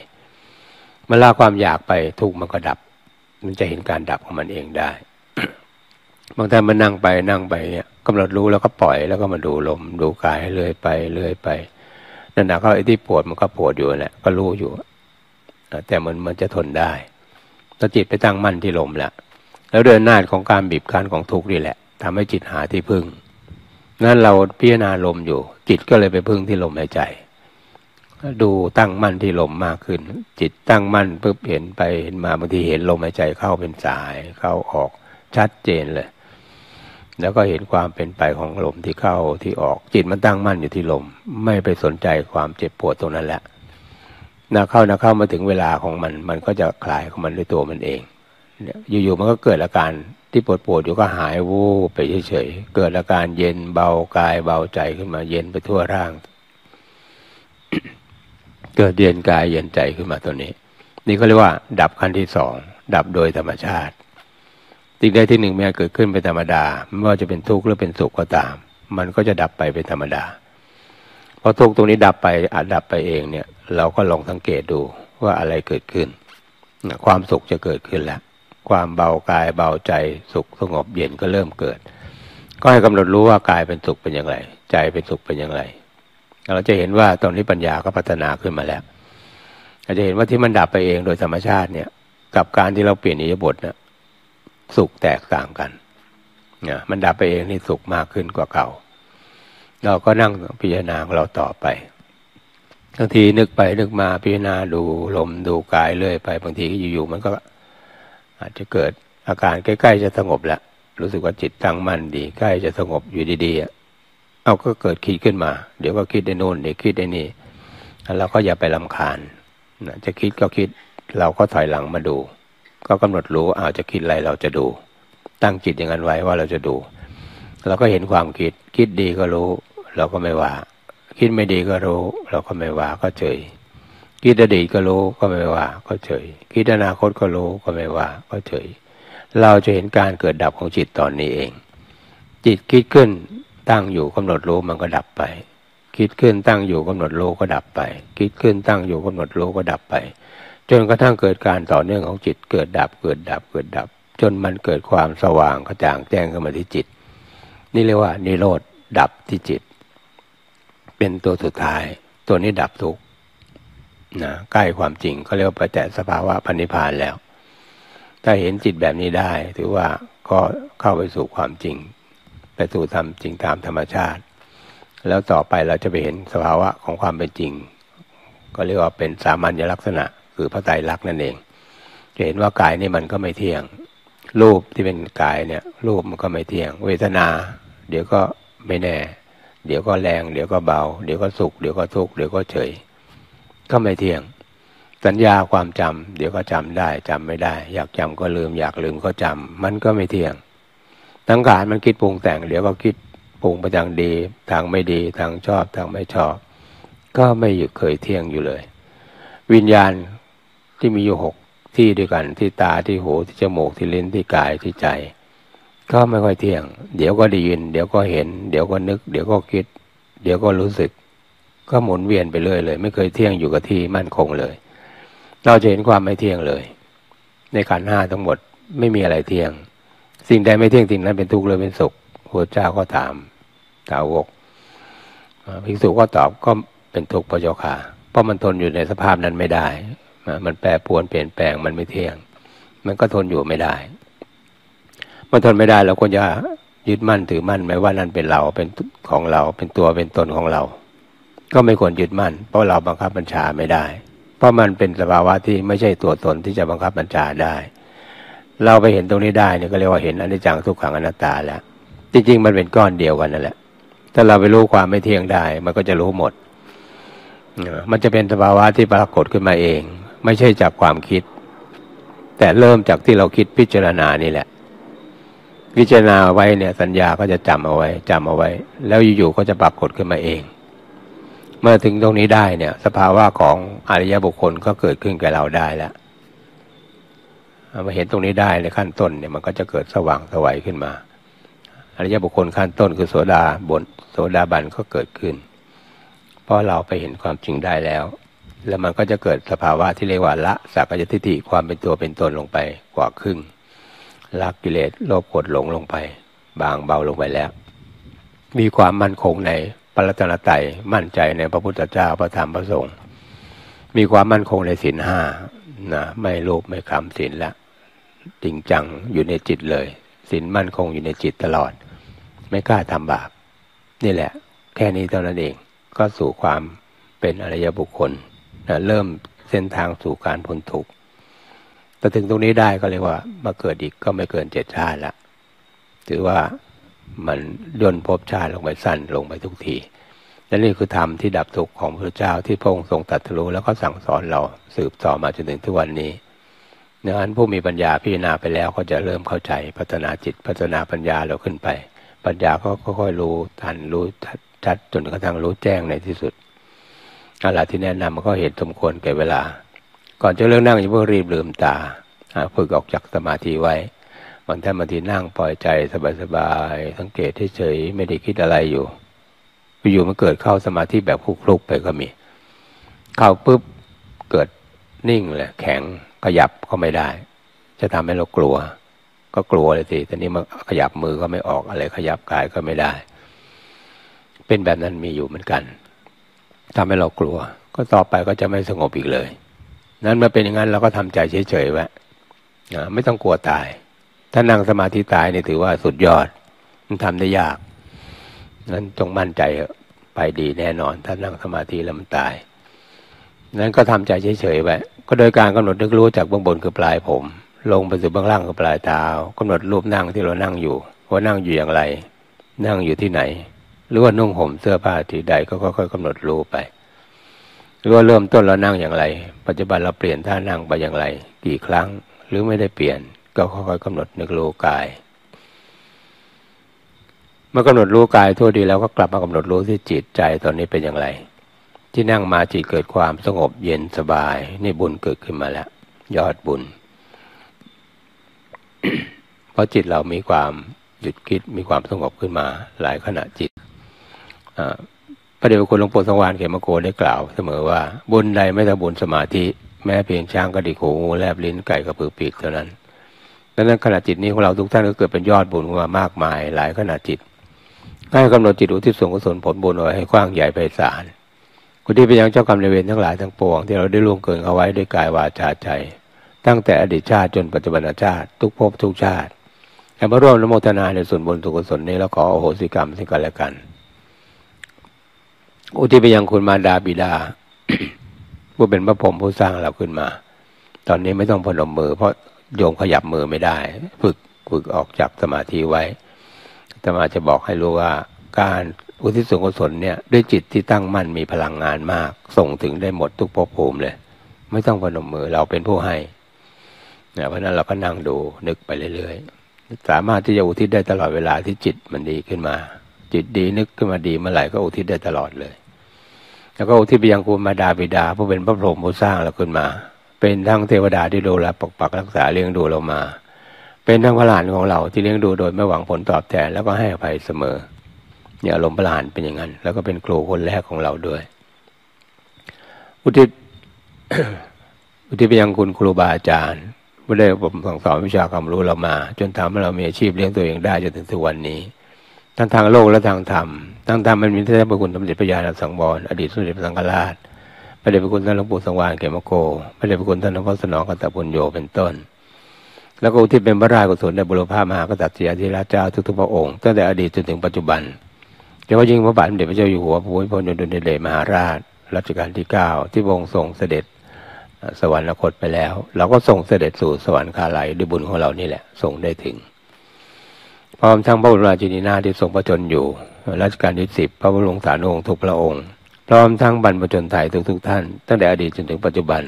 มันละความอยากไปทุกข์มันก็ดับมันจะเห็นการดับของมันเองได้ บางท่านมันนั่งไปเนี่ยกำหนดรู้แล้วก็ปล่อยแล้วก็มาดูลมดูกายเรื่อยไปเรื่อยไปนั่นนะก็ไอ้ที่ปวดมันก็ปวดอยู่แหละก็รู้อยู่แต่มันจะทนได้ถ้าจิตไปตั้งมั่นที่ลมแล้วแล้วเดินหน้าของการบีบคั้นของทุกข์นี่แหละทำให้จิตหาที่พึ่งนั้นเราพิจารณาลมอยู่จิตก็เลยไปพึ่งที่ลมหายใจดูตั้งมั่นที่ลมมากขึ้นจิตตั้งมั่นปุ๊บเห็นไปเห็นมาบางทีเห็นลมหายใจเข้าเป็นสายเข้าออกชัดเจนเลย แล้วก็เห็นความเป็นไปของลมที่เข้าที่ออกจิตมันตั้งมั่นอยู่ที่ลมไม่ไปสนใจความเจ็บปวดตรงนั้นแหละนักเข้ามาถึงเวลาของมันก็จะคลายของมันด้วยตัวมันเองอยู่ๆมันก็เกิดอาการที่ปวดอยู่ก็หายวูบไปเฉยๆเกิดอาการเย็นเบากายเบาใจขึ้นมาเย็นไปทั่วร่าง เกิดเย็นกายเย็นใจขึ้นมาตัวนี้นี่เขาเรียกว่าดับขั้นที่สองดับโดยธรรมชาติสิ่งใดที่หนึ่งมันเกิดขึ้นเป็นธรรมดาไม่ว่าจะเป็นทุกข์หรือเป็นสุขก็ตามมันก็จะดับไปเป็นธรรมดาพอทุกข์ตรงนี้ดับไปเองเนี่ยเราก็ลองสังเกตดูว่าอะไรเกิดขึ้นความสุขจะเกิดขึ้นแล้วความเบากายเบาใจสุขสงบเย็นก็เริ่มเกิดก็ให้กำหนดรู้ว่ากายเป็นสุขเป็นอย่างไรใจเป็นสุขเป็นอย่างไรเราจะเห็นว่าตอนนี้ปัญญาก็พัฒนาขึ้นมาแล้วเราจะเห็นว่าที่มันดับไปเองโดยธรรมชาติเนี่ยกับการที่เราเปลี่ยนอิริยาบถนะสุขแตกต่างกันนะมันดับไปเองนี่สุขมากขึ้นกว่าเก่าเราก็นั่งพิจารณาของเราต่อไปบางทีนึกไปนึกมาพิจารณาดูลมดูกายเรื่อยไปบางทีอยู่ๆมันก็อาจจะเกิดอาการใกล้ๆจะสงบแล้วรู้สึกว่าจิตตั้งมั่นดีใกล้จะสงบอยู่ดีๆเอาก็เกิดคิดขึ้นมาเดี๋ยวก็คิดได้โน่นเดี๋ยวคิดได้นี่เราก็อย่าไปรำคาญนะจะคิดก็คิดเราก็ถอยหลังมาดูก็กำหนดรู้เอาจะคิดอะไรเราจะดูตั้งจิตอย่างนั้นไว้ว่าเราจะดูเราก็เห็นความคิดดีก็รู้เราก็ไม่ว่าคิดไม่ดีก็รู้เราก็ไม่ว่าก็เฉยคิดอดีตก็รู้ก็ไม่ว่าก็เฉยคิดอนาคตก็รู้ก็ไม่ว่าก็เฉยเราจะเห็นการเกิดดับของจิตตอนนี้เองจิตคิดขึ้นตั้งอยู่กำหนดรู้มันก็ดับไปคิดขึ้นตั้งอยู่กำหนดรู้ก็ดับไปคิดขึ้นตั้งอยู่กำหนดรู้ก็ดับไปจนกระทั่งเกิดการต่อเนื่องของจิตเกิดดับเกิดดับเกิดดับจนมันเกิดความสว่างกระจ่างแจ้งขึ้นมาที่จิตนี่เรียกว่านิโรธดับที่จิตเป็นตัวสุดท้ายตัวนี้ดับทุกข์นะใกล้ความจริงเขาเรียกว่าประจักษ์สภาวะปณิพพานแล้วถ้าเห็นจิตแบบนี้ได้ถือว่าก็เข้าไปสู่ความจริงไปสู่ธรรมจริงตามธรรมชาติแล้วต่อไปเราจะไปเห็นสภาวะของความเป็นจริงก็เรียกว่าเป็นสามัญลักษณะคือพระไตรลักษณ์นั่นเองจะเห็นว่ากายนี่มันก็ไม่เที่ยงรูปที่เป็นกายเนี่ยรูปมันก็ไม่เที่ยงเวทนาเดี๋ยวก็ไม่แน่เดี๋ยวก็แรงเดี๋ยวก็เบาเดี๋ยวก็สุขเดี๋ยวก็ทุกข์เดี๋ยวก็เฉยก็ไม่เที่ยงสัญญาความจำเดี๋ยวก็จำได้จำไม่ได้อยากจำก็ลืมอยากลืมก็จำมันก็ไม่เที่ยงสังขารมันคิดปรุงแต่งเดี๋ยวก็คิดปรุงไปทางดีทางไม่ดีทางชอบทางไม่ชอบก็ไม่หยุดเคยเที่ยงอยู่เลยวิญญาณที่มีอยู่6ที่ด้วยกันที่ตาที่หูที่จมูกที่ลิ้นที่กายที่ใจก็ไม่ค่อยเที่ยงเดี๋ยวก็ได้ยินเดี๋ยวก็เห็นเดี๋ยวก็นึกเดี๋ยวก็คิดเดี๋ยวก็รู้สึกก็หมุนเวียนไปเรื่อยเลยไม่เคยเที่ยงอยู่กับที่มั่นคงเลยเราจะเห็นความไม่เที่ยงเลยในขันธ์ห้าทั้งหมดไม่มีอะไรเที่ยงสิ่งใดไม่เที่ยงสิ่งนั้นเป็นทุกข์หรือเป็นสุขพระเจ้าก็ถามสาวกภิกษุก็ตอบก็เป็นทุกข์พระเจ้าค่ะเพราะมันทนอยู่ในสภาพนั้นไม่ได้มันแปรปรวนเปลี่ยนแปลงมันไม่เที่ยงมันก็ทนอยู่ไม่ได้มันทนไม่ได้เราควรจะยึดมั่นถือมั่นไหมว่านั่นเป็นเราเป็นของเราเป็นตัวเป็นตนของเราก็ไม่ควรยึดมั่นเพราะเราบังคับบัญชาไม่ได้เพราะมันเป็นสภาวะที่ไม่ใช่ตัวตนที่จะบังคับบัญชาได้เราไปเห็นตรงนี้ได้เนี่ยก็เรียกว่าเห็นอนิจจังทุกขังอนัตตาแล้วจริงๆมันเป็นก้อนเดียวกันนั่นแหละถ้าเราไปรู้ความไม่เที่ยงได้มันก็จะรู้หมดมันจะเป็นสภาวะที่ปรากฏขึ้นมาเองไม่ใช่จากความคิดแต่เริ่มจากที่เราคิดพิจารณานี่แหละพิจารณาไว้เนี่ยสัญญาก็จะจำเอาไว้แล้วอยู่ๆก็จะปรากฏขึ้นมาเองเมื่อถึงตรงนี้ได้เนี่ยสภาวะของอริยบุคคลก็เกิดขึ้นกับเราได้แล้วมาเห็นตรงนี้ได้ในขั้นต้นเนี่ยมันก็จะเกิดสว่างสวัยขึ้นมาอริยบุคคลขั้นต้นคือโสดาบันก็เกิดขึ้นเพราะเราไปเห็นความจริงได้แล้วมันก็จะเกิดสภาวะที่เรียกว่าละสักกายทิฏฐิความเป็นตัวเป็นตนลงไปกว่าครึ่งละกิเลสโลภโกรธหลงลงไปบางเบาลงไปแล้วมีความมั่นคงในพระรัตนตรัยมั่นใจในพระพุทธเจ้าพระธรรมพระสงฆ์มีความมั่นคงในศีลห้านะไม่โลภไม่คลำศีลละจริงจังอยู่ในจิตเลยศีลมั่นคงอยู่ในจิตตลอดไม่กล้าทำบาปนี่แหละแค่นี้เท่านั้นเองก็สู่ความเป็นอริยบุคคลนะเริ่มเส้นทางสู่การพ้นทุกข์แต่ถึงตรงนี้ได้ก็เรียกว่ามาเกิดอีกก็ไม่เกิน7 ชาติละถือว่า มันย่นภพชาติลงไปสั้นลงไปทุกทีและนี่คือธรรมที่ดับทุกข์ของพระเจ้าที่พระองค์ทรงตรัสรู้แล้วก็สั่งสอนเราสืบต่อมาจนถึงทุกวันนี้ดังนั้นผู้มีปัญญาพิจารณาไปแล้วก็จะเริ่มเข้าใจพัฒนาจิตพัฒนาปัญญาเราขึ้นไปปัญญาก็ค่อยๆรู้ทันรู้ชัดจนกระทั่งรู้แจ้งในที่สุดอะไรที่แนะนำมันก็เห็นสมควรแก่เวลาก่อนจะเริ่มนั่งอย่าเพิ่งรีบลืมตาฝึกออกจากสมาธิไว้บางท่านบางทีนั่งปล่อยใจสบายๆสังเกตเฉยๆไม่ได้คิดอะไรอยู่มันเกิดเข้าสมาธิแบบคลุกๆไปก็มีเข้าปุ๊บเกิดนิ่งแหละแข็งขยับก็ไม่ได้จะทำให้เรากลัวก็กลัวเลยสิแต่นี้มันขยับมือก็ไม่ออกอะไรขยับกายก็ไม่ได้เป็นแบบนั้นมีอยู่เหมือนกันทำให้เรากลัวก็ต่อไปก็จะไม่สงบอีกเลยนั้นมาเป็นอย่างนั้นเราก็ทำใจเฉยๆไว้ไม่ต้องกลัวตายถ้านั่งสมาธิตายนี่ถือว่าสุดยอดมันทำได้ยากนั้นจงมั่นใจไปดีแน่นอนถ้านั่งสมาธิแล้วมันตายนั้นก็ทำใจเฉยๆไว้ก็โดยการกำหนดนึกรู้จากเบื้องบนคือปลายผมลงไปสู่เบื้องล่างคือปลายเท้ากำหนดรูปนั่งที่เรานั่งอยู่ว่านั่งอยู่อย่างไรนั่งอยู่ที่ไหนหรือว่านุ่งห่มเสื้อผ้าที่ใดก็ค่อยๆกำหนดรู้ไปหรือว่าเริ่มต้นเรานั่งอย่างไรปัจจุบันเราเปลี่ยนท่านั่งไปอย่างไรกี่ครั้งหรือไม่ได้เปลี่ยนก็ค่อยๆกำหนดนึกรู้กายเมื่อกำหนดรู้กายทั่วดีแล้วก็กลับมากำหนดรู้ที่จิตใจตอนนี้เป็นอย่างไรที่นั่งมาจิตเกิดความสงบเย็นสบายนี่บุญเกิดขึ้นมาแล้วยอดบุญ เพราะจิตเรามีความหยุดคิดมีความสงบขึ้นมาหลายขณะจิตพระเดชพระคุณหลวงปู่สังวานเขมโกได้กล่าวเสมอว่าบุญใดไม่เท่าบุญสมาธิแม้เพียงช้างกระดิกหูงูแลบลิ้นไก่กระพือปีกเท่านั้นดังนั้นขณะจิตนี้ของเราทุกท่านก็เกิดเป็นยอดบุญมามากมายหลายขณะจิตให้กำหนดจิตอุทิศส่วนกุศลผลบุญไว้ให้กว้างใหญ่ไพศาลกุฏิไปยังเจ้ากรรมนายเวรทั้งหลายทั้งปวงที่เราได้ล่วงเกินเขาไว้ด้วยกายวาจาใจตั้งแต่อดีตชาติจนปัจจุบันชาติทุกภพทุกชาติให้มาร่วมอนุโมทนาในส่วนบุญส่วนกุศลนี้แล้วขออโหสิกรรมซึ่งกันและกันอุทิศไปยังคุณมารดาบิดา ผู้เป็นพระพรหมผู้สร้างเราขึ้นมาตอนนี้ไม่ต้องพนมมือเพราะโยมขยับมือไม่ได้ฝึกออกจากสมาธิไว้อาตมาจะบอกให้รู้ว่าการอุทิศส่วนกุศลเนี่ยด้วยจิตที่ตั้งมั่นมีพลังงานมากส่งถึงได้หมดทุกภพภูมิเลยไม่ต้องพนมมือเราเป็นผู้ให้เนี่ยเพราะนั้นเราก็นั่งดูนึกไปเรื่อยๆสามารถที่จะอุทิศได้ตลอดเวลาที่จิตมันดีขึ้นมาจิตดีนึกขึ้นมาดีเมื่อไหร่ก็อุทิศได้ตลอดเลยแล้วก็อุทิศไปยังคุณมาดาบิดาผู้เป็นพระพรหมผู้สร้างเราขึ้นมาเป็นทั้งเทวดาที่ดูแลปกปักรักษาเลี้ยงดูเรามาเป็นทั้งพระหลานของเราที่เลี้ยงดูโดยไม่หวังผลตอบแทนแล้วก็ให้อภัยเสมอเนี่ยอารมณ์พระหลานเป็นอย่างนั้นแล้วก็เป็นครูคนแรกของเราด้วยอุทิศไปยังคุณครูบาอาจารย์ผู้ได้อบรมสั่งสอนวิชาความรู้เรามาจนทำให้เรามีอาชีพเลี้ยงตัวเองได้จนถึงทุกวันนี้ทั้งทางโลกและทางธรรมทั้งธรรมมันมีเทพคุณสมเด็จพระญาณสังวรอดีตสมเด็จพระสังฆราชพระเดชพระคุณท่านหลวงปู่สังวานเขมโกพระเดชพระคุณท่านหลวงพ่อสนองกัตตปุญโญเป็นต้นแล้วก็อุทิศเป็นพระราชกุศลในบุรพามหากษัตริยาธิราชเจ้าทุกๆพระองค์ตั้งแต่อดีตจนถึงปัจจุบันโดยเฉพาะยิ่งพระบาทสมเด็จพระเจ้าอยู่หัวภูมิพลอดุลยเดชมหาราชรัชกาลที่9ที่พระองค์ทรงเสด็จสวรรคตไปแล้วเราก็ส่งเสด็จสู่สวรรคาลัยด้วยบุญของเรานี่แหละส่งได้ถึงพร้อมทั้งพระบรมราชินีนาถที่ทรงประชนอยู่รัชกาลที่10พระบรมสารีวงศ์ทุกพระองค์พร้อมทั้งบรรพชนไทยทุกท่านตั้งแต่อดีตจนถึงปัจจุบัน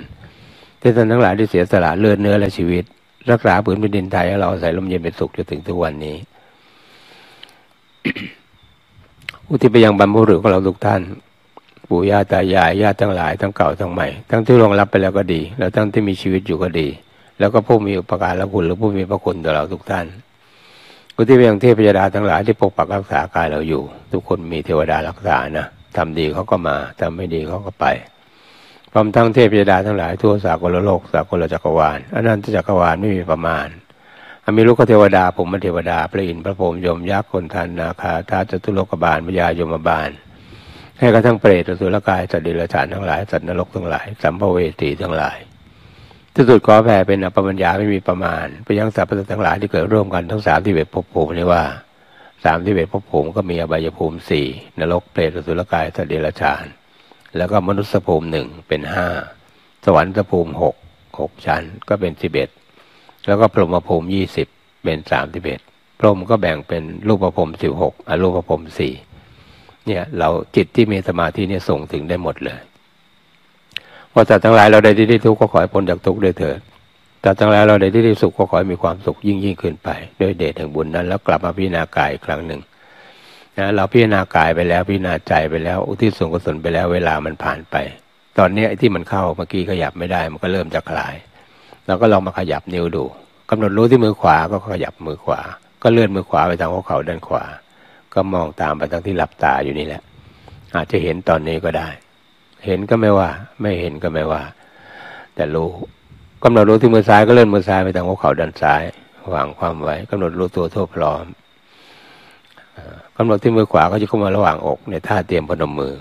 ที่ท่านทั้งหลายได้เสียสละเลือดเนื้อและชีวิตรักษาผืนแผ่นดินไทยให้เราอาศัยร่มเย็นเป็นสุขจนถึงทุกวันนี้ อุทิศไปยังบรรพบุรุษของเราทุกท่านปู่ย่าตายายญาติทั้งหลายทั้งเก่าทั้งใหม่ทั้งที่ล่วงลับไปแล้วก็ดีและทั้งที่มีชีวิตอยู่ก็ดีแล้วก็ผู้มีอุปการะคุณหรือผู้มีพระคุณต่อเราทุกท่านก็ที่เป็นอย่างเทพยดาทั้งหลายที่ปกปักรักษากายเราอยู่ทุกคนมีเทวดารักษานะทำดีเขาก็มาทำไม่ดีเขาก็ไปพร้อมทั้งเทพยดาทั้งหลายทั่วสากลโลกสากลจักรวาลอนันตจักรวาลไม่มีประมาณมีลูกเทวดาผมเทวดาพระอินทร์พระพรหมยมยักษ์คนทันนาคาท้าจตุโลกบาลพญายมบาลให้กระทั่งเปรตอสุรกายสัตว์เดรัจฉานทั้งหลายสัตว์นรกทั้งหลายสัมภเวสีทั้งหลายที่สุดขอแผ่เป็นอภิปัญญาไม่มีประมาณไปยังสรรพสัตว์ทั้งหลายที่เกิดร่วมกันทั้ง31ภพภูมินี้ว่า31ภพภูมิก็มีอบายภูมิ4นรกเปรตอสุรกายสัตว์เดรัจฉานแล้วก็มนุษยภูมิ1เป็น5สวรรค์ภูมิ6ชั้นก็เป็น11แล้วก็พรหมภูมิ20เป็น31พ กลมก็แบ่งเป็นรูปภพ 16 อรูปภพ 4 เนี่ยเราจิตที่มีสมาธิเนี่ยส่งถึงได้หมดเลยว่าสัตว์ทั้งหลายเราได้ที่ทุกข์ก็ขอให้พ้นจากทุกข์ด้วยเถิดสัตว์ทั้งหลายเราได้ที่สุขก็ขอให้มีความสุขยิ่งขึ้นไปด้วยเดชแห่งบุญนั้นแล้วกลับมาพิจารณากายอีกครั้งหนึ่งนะเราพิจารณากายไปแล้วพิจารณาใจไปแล้วอุทิศส่วนกุศลไปแล้วเวลามันผ่านไปตอนนี้ที่มันเข้าเมื่อกี้ขยับไม่ได้มันก็เริ่มจะคลายเราก็ลองมาขยับนิ้วดูกำหนดรู้ที่มือขวาก็ขยับมือขวาก็เลื่อนมือขวาไปทางข้อเข่าด้านขวาก็มองตามไปทางที่หลับตาอยู่นี่แหละอาจจะเห็นตอนนี้ก็ได้เห็นก็ไม่ว่าไม่เห็นก็ไม่ว่าแต่รู้กำหนดรู้ที่มือซ้ายก็เลื่อนมือซ้ายไปทางข้อเข่าด้านซ้ายวางความไว้กำหนดรู้ตัวทั่วพร้อมกำหนดที่มือขวาก็จะเข้ามาระหว่างอกในท่าเตรียมพนมมือ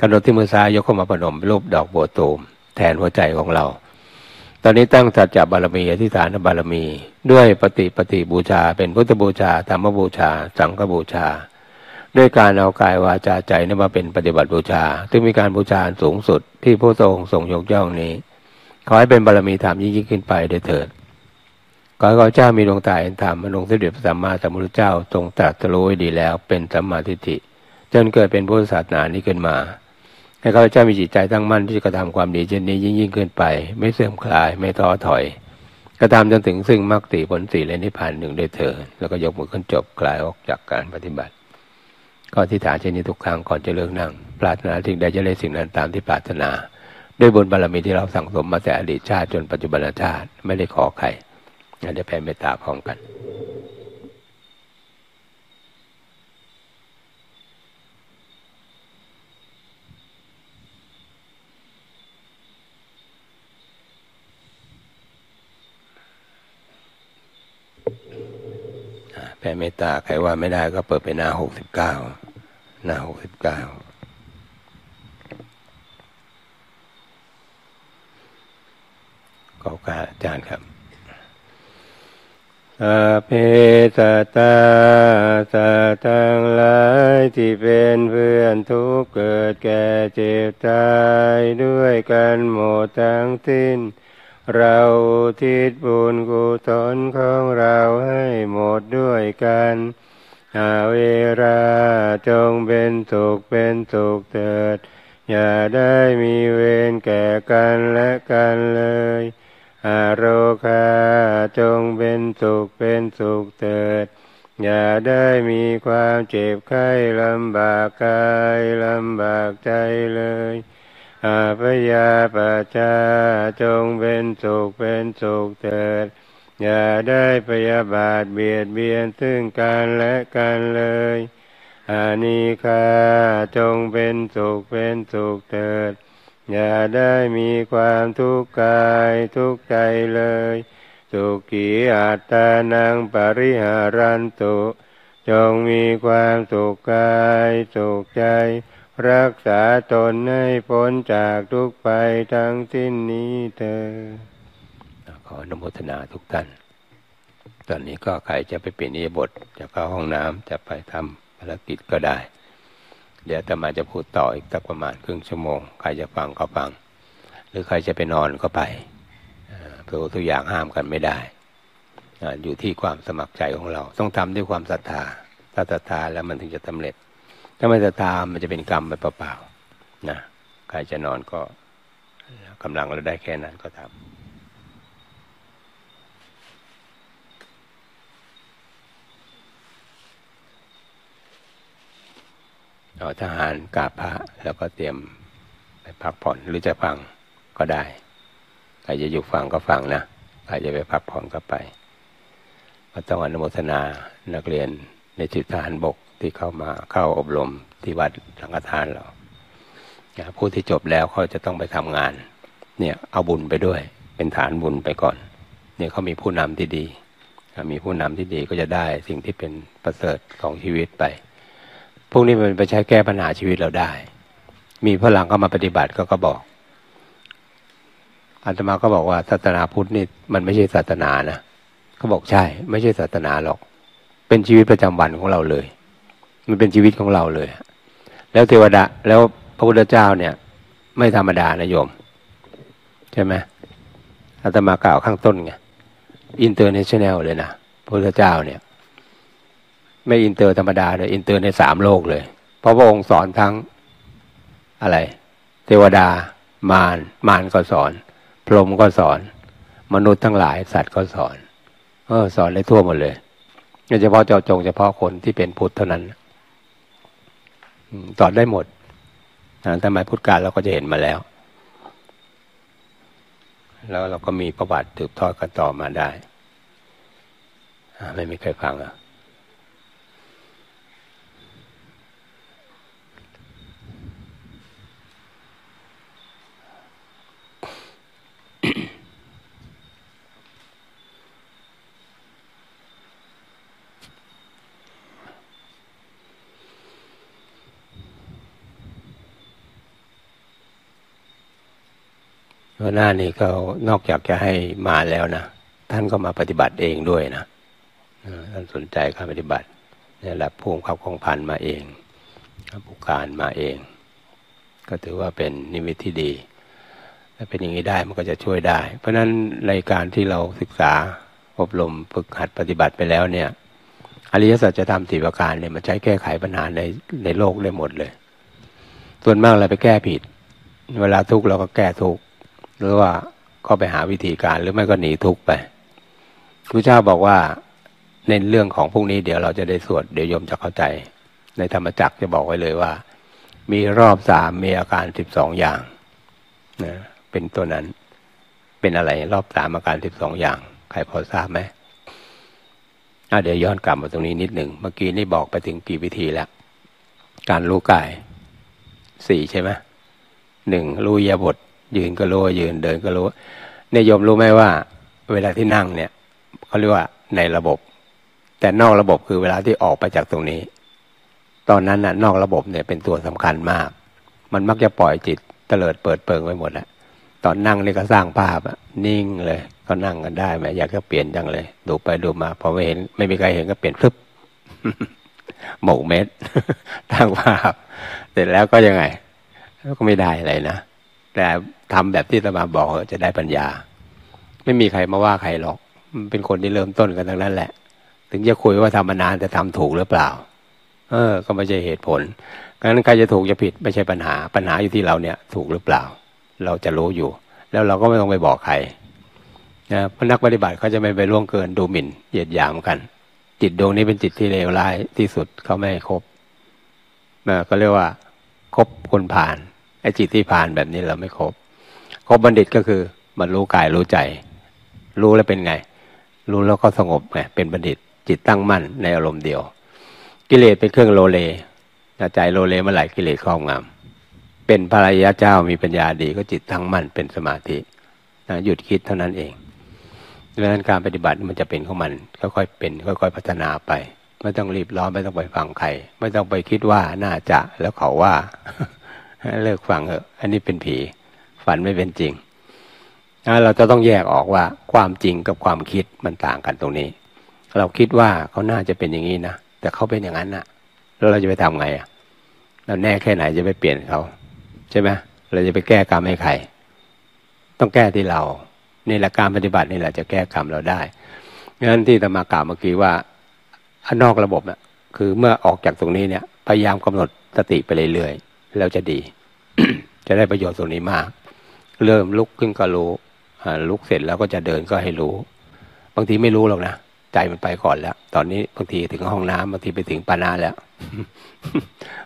กำหนดที่มือซ้ายยกเข้ามาพนมรูปดอกบัวตูมแทนหัวใจของเราตอนนี้ตั้งสัจจะบารมีอธิษฐานบารมีด้วยปฏิบูชาเป็นพุทธบูชาธรรมบูชาสังฆบูชาด้วยการเอากายวาจาใจนั้นมาเป็นปฏิบัติบูชาซึ่งมีการบูชาสูงสุดที่พระทรงยกย่องนี้ขอให้เป็นบารมีธรรมยิ่งขึ้นไปได้เถิดขอให้ข้าพเจ้ามีดวงตาเห็นธรรมองค์สมเด็จพระสัมมาสัมพุทธเจ้าทรงตรัสรู้ไว้ดีแล้วเป็นสัมมาทิฏฐิจนเกิดเป็นพุทธศาสนานี้ขึ้นมาให้ข้าพเจ้ามีจิตใจตั้งมั่นที่จะกระทำความดีเช่นนี้ยิ่งขึ้นไปไม่เสื่อมคลายไม่ท้อถอยกระทำจนถึงซึ่งมรรคติผล4และนิพพานหนึ่งได้เถิดแล้วก็ยกมือขึ้นจบคลายออกจากการปฏิบัติก็อธิษฐานเช่นนี้ทุกครั้งก่อนจะเลิกนั่งปรารถนาสิ่งใดจะได้สิ่งนั้นตามที่ปรารถนาด้วยบุญบารมีที่เราสั่งสมมาแต่อดีตชาติจนปัจจุบันชาติไม่ได้ขอใครได้แผ่เมตตาพร้อมกันแผ่เมตตาใครว่าไม่ได้ก็เปิดไปหน้า69หน้า69ขอบคุณอาจารย์ครับอาเพตตาสัตว์ทั้งหลายที่เป็นเพื่อนทุกข์เกิดแก่เจ็บตายด้วยกันหมดทั้งสิ้นเราอุทิศบุญกุศลของเราให้หมดด้วยกันอาเวราจงเป็นสุขเถิดอย่าได้มีเวรแก่กันและกันเลยอาโรคาจงเป็นสุขเถิดอย่าได้มีความเจ็บไข้ลำบากกายลำบากใจเลยอาพยาปชาจงเป็นสุขเถิดอย่าได้พยาบาทเบียดเบียนซึ่งกันและกันเลยอานิฆาจงเป็นสุขเถิดอย่าได้มีความทุกข์กายทุกข์ใจเลยสุขีอัตตานังปริหารันตุจงมีความสุขกายสุขใจรักษาตนให้พ้นจากทุกข์ไปทั้งสิ้นนี้เถิดขออนุโมทนาทุกท่านตอนนี้ก็ใครจะไปเปลี่ยนอิริยาบถจะเข้าห้องน้ำจะไปทำภารกิจก็ได้เดี๋ยวอาตมาจะพูดต่ออีกสักประมาณครึ่งชั่วโมงใครจะฟังก็ฟังหรือใครจะไปนอนก็ไปเพราะทุกอย่างห้ามกันไม่ได้อยู่ที่ความสมัครใจของเราต้องทำด้วยความศรัทธาถ้าศรัทธาแล้วมันถึงจะสำเร็จถ้าไม่ศรัทธามันจะเป็นกรรมไปเปล่าๆนะใครจะนอนก็กำลังเราได้แค่นั้นก็ทำเอาทหารกราบพระแล้วก็เตรียมไปพักผ่อนหรือจะฟังก็ได้ใครจะอยู่ฟังก็ฟังนะใครจะไปพักผ่อนก็ไปก็ต้องอนุโมทนานักเรียนในจุดทหารบกที่เข้าอบรมที่วัดสังฆทานเราผู้ที่จบแล้วเขาจะต้องไปทำงานเนี่ยเอาบุญไปด้วยเป็นฐานบุญไปก่อนเนี่ยเขามีผู้นำที่ดีมีผู้นำที่ดีก็จะได้สิ่งที่เป็นประเสริฐของชีวิตไปพวกนี้มันไปใช้แก้ปัญหาชีวิตเราได้มีพลังก็มาปฏิบัติก็บอกอาตมาก็บอกว่าศาสนาพุทธนี่มันไม่ใช่ศาสนานะก็บอกใช่ไม่ใช่ศาสนาหรอกเป็นชีวิตประจำวันของเราเลยมันเป็นชีวิตของเราเลยแล้วเทวดาแล้วพระพุทธเจ้าเนี่ยไม่ธรรมดานะโยมใช่ไหมอาตมากล่าวข้างต้นไงอินเตอร์เนชั่นแนลเลยนะพระพุทธเจ้าเนี่ย ไม่อินเตอร์ธรรมดาเลยอินเตอร์ในสามโลกเลยเพราะพระองค์สอนทั้งอะไรเทวดามารก็สอนพรหมก็สอนมนุษย์ทั้งหลายสัตว์ก็สอนสอนได้ทั่วหมดเลยโดยเฉพาะเจ้าจงเฉพาะคนที่เป็นพุทธเท่านั้นสอนได้หมดทำไมพุทธกาลเราก็จะเห็นมาแล้วเราก็มีประวัติสืบทอดกันต่อมาได้ไม่มีใครฟังอ่ะหน้านี่ก็นอกจากจะให้มาแล้วนะท่านก็มาปฏิบัติเองด้วยนะท่านสนใจการปฏิบัติได้รับภูมิขับของพันมาเองผู้การมาเองก็ถือว่าเป็นนิมิตที่ดีถ้าเป็นอย่างนี้ได้มันก็จะช่วยได้เพราะฉะนั้นในการที่เราศึกษาอบรมฝึกหัดปฏิบัติไปแล้วเนี่ยอริยสัจธรรม4ประการเนี่ยมันใช้แก้ไขปัญหาในโลกได้หมดเลยส่วนมากเราไปแก้ผิดเวลาทุกข์เราก็แก้ทุกข์หรือว่าก็ไปหาวิธีการหรือไม่ก็หนีทุกข์ไปพระเจ้าบอกว่าในเรื่องของพวกนี้เดี๋ยวเราจะได้สวดเดี๋ยวโยมจะเข้าใจในธรรมจักรจะบอกไว้เลยว่ามีรอบสามมีอาการ12อย่างนะเป็นตัวนั้นเป็นอะไรรอบสามอาการ12อย่างใครพอทราบไหมเดี๋ยวย้อนกลับมาตรงนี้นิดหนึ่งเมื่อกี้นี่บอกไปถึงกี่วิธีแล้วการรู้กาย4ใช่ไหม1รู้อิริยาบถยืนก็รู้ยืนเดินก็รู้เนี่ยโยมรู้ไหมว่าเวลาที่นั่งเนี่ยเขาเรียกว่าในระบบแต่นอกระบบคือเวลาที่ออกไปจากตรงนี้ตอนนั้นน่ะนอกระบบเนี่ยเป็นตัวสำคัญมากมันมักจะปล่อยจิตเตลิดเปิดเปิงไปหมดแหละตอนนั่งนี่ก็สร้างภาพนิ่งเลยก็นั่งกันได้ไหมอยากจะเปลี่ยนจังเลยดูไปดูมาพอไม่เห็นไม่มีใครเห็นก็เปลี่ยนพรึบ หมกเม็ด ตั้งภาพเสร็จแล้วก็ยังไงแล้วก็ไม่ได้อะไรนะแต่ทำแบบที่ตมาบอกจะได้ปัญญาไม่มีใครมาว่าใครหรอกเป็นคนที่เริ่มต้นกันทั้งนั้นแหละถึงจะคุยว่าทำมานานแต่ทำถูกหรือเปล่าก็ไม่ใช่เหตุผลงั้นใครจะถูกจะผิดไม่ใช่ปัญหาอยู่ที่เราเนี่ยถูกหรือเปล่าเราจะรู้อยู่แล้วเราก็ไม่ต้องไปบอกใครนะเพราะนักปฏิบัติเขาจะไม่ไปล่วงเกินดูหมิ่นเหยียดหยามกันจิตดวงนี้เป็นจิตที่เลวร้ายที่สุดเขาไม่คบก็เรียกว่าคบคนผ่านไอ้จิตที่ผ่านแบบนี้เราไม่ครบบัณฑิตก็คือมันรู้กายรู้ใจรู้แล้วเป็นไงรู้แล้วก็สงบไงเป็นบัณฑิตจิตตั้งมั่นในอารมณ์เดียวกิเลสเป็นเครื่องโลเลใจโลเลเมื่อไหร่กิเลสครอบงำเป็นพระอริยเจ้ามีปัญญาดีก็จิตตั้งมั่นเป็นสมาธิหยุดคิดเท่านั้นเองดังนั้นการปฏิบัติมันจะเป็นของมันค่อยๆเป็นค่อยๆพัฒนาไปไม่ต้องรีบร้อนไม่ต้องไปฟังใครไม่ต้องไปคิดว่าน่าจะแล้วเขาว่าเลิกฟังเถอะอันนี้เป็นผีฝันไม่เป็นจริงเราจะต้องแยกออกว่าความจริงกับความคิดมันต่างกันตรงนี้เราคิดว่าเขาน่าจะเป็นอย่างนี้นะแต่เขาเป็นอย่างนั้นน่ะแล้วเราจะไปทำไงอ่ะเราแน่แค่ไหนจะไปเปลี่ยนเขาใช่ไหมเราจะไปแก้กรรมให้ใครต้องแก้ที่เรานี่แหละการปฏิบัตินี่แหละจะแก้กรรมเราได้งั้นที่ธรรมกล่าวเมื่อกี้ว่าอันนอกระบบเนี่ยคือเมื่อออกจากตรงนี้เนี่ยพยายามกำหนดสติไปเรื่อยเราจะดี จะได้ประโยชน์ตรงนี้มากเริ่มลุกขึ้นก็รู้ลุกเสร็จแล้วก็จะเดินก็ให้รู้บางทีไม่รู้หรอกนะใจมันไปก่อนแล้วตอนนี้บางทีถึงห้องน้ำบางทีไปถึงปานาแล้ว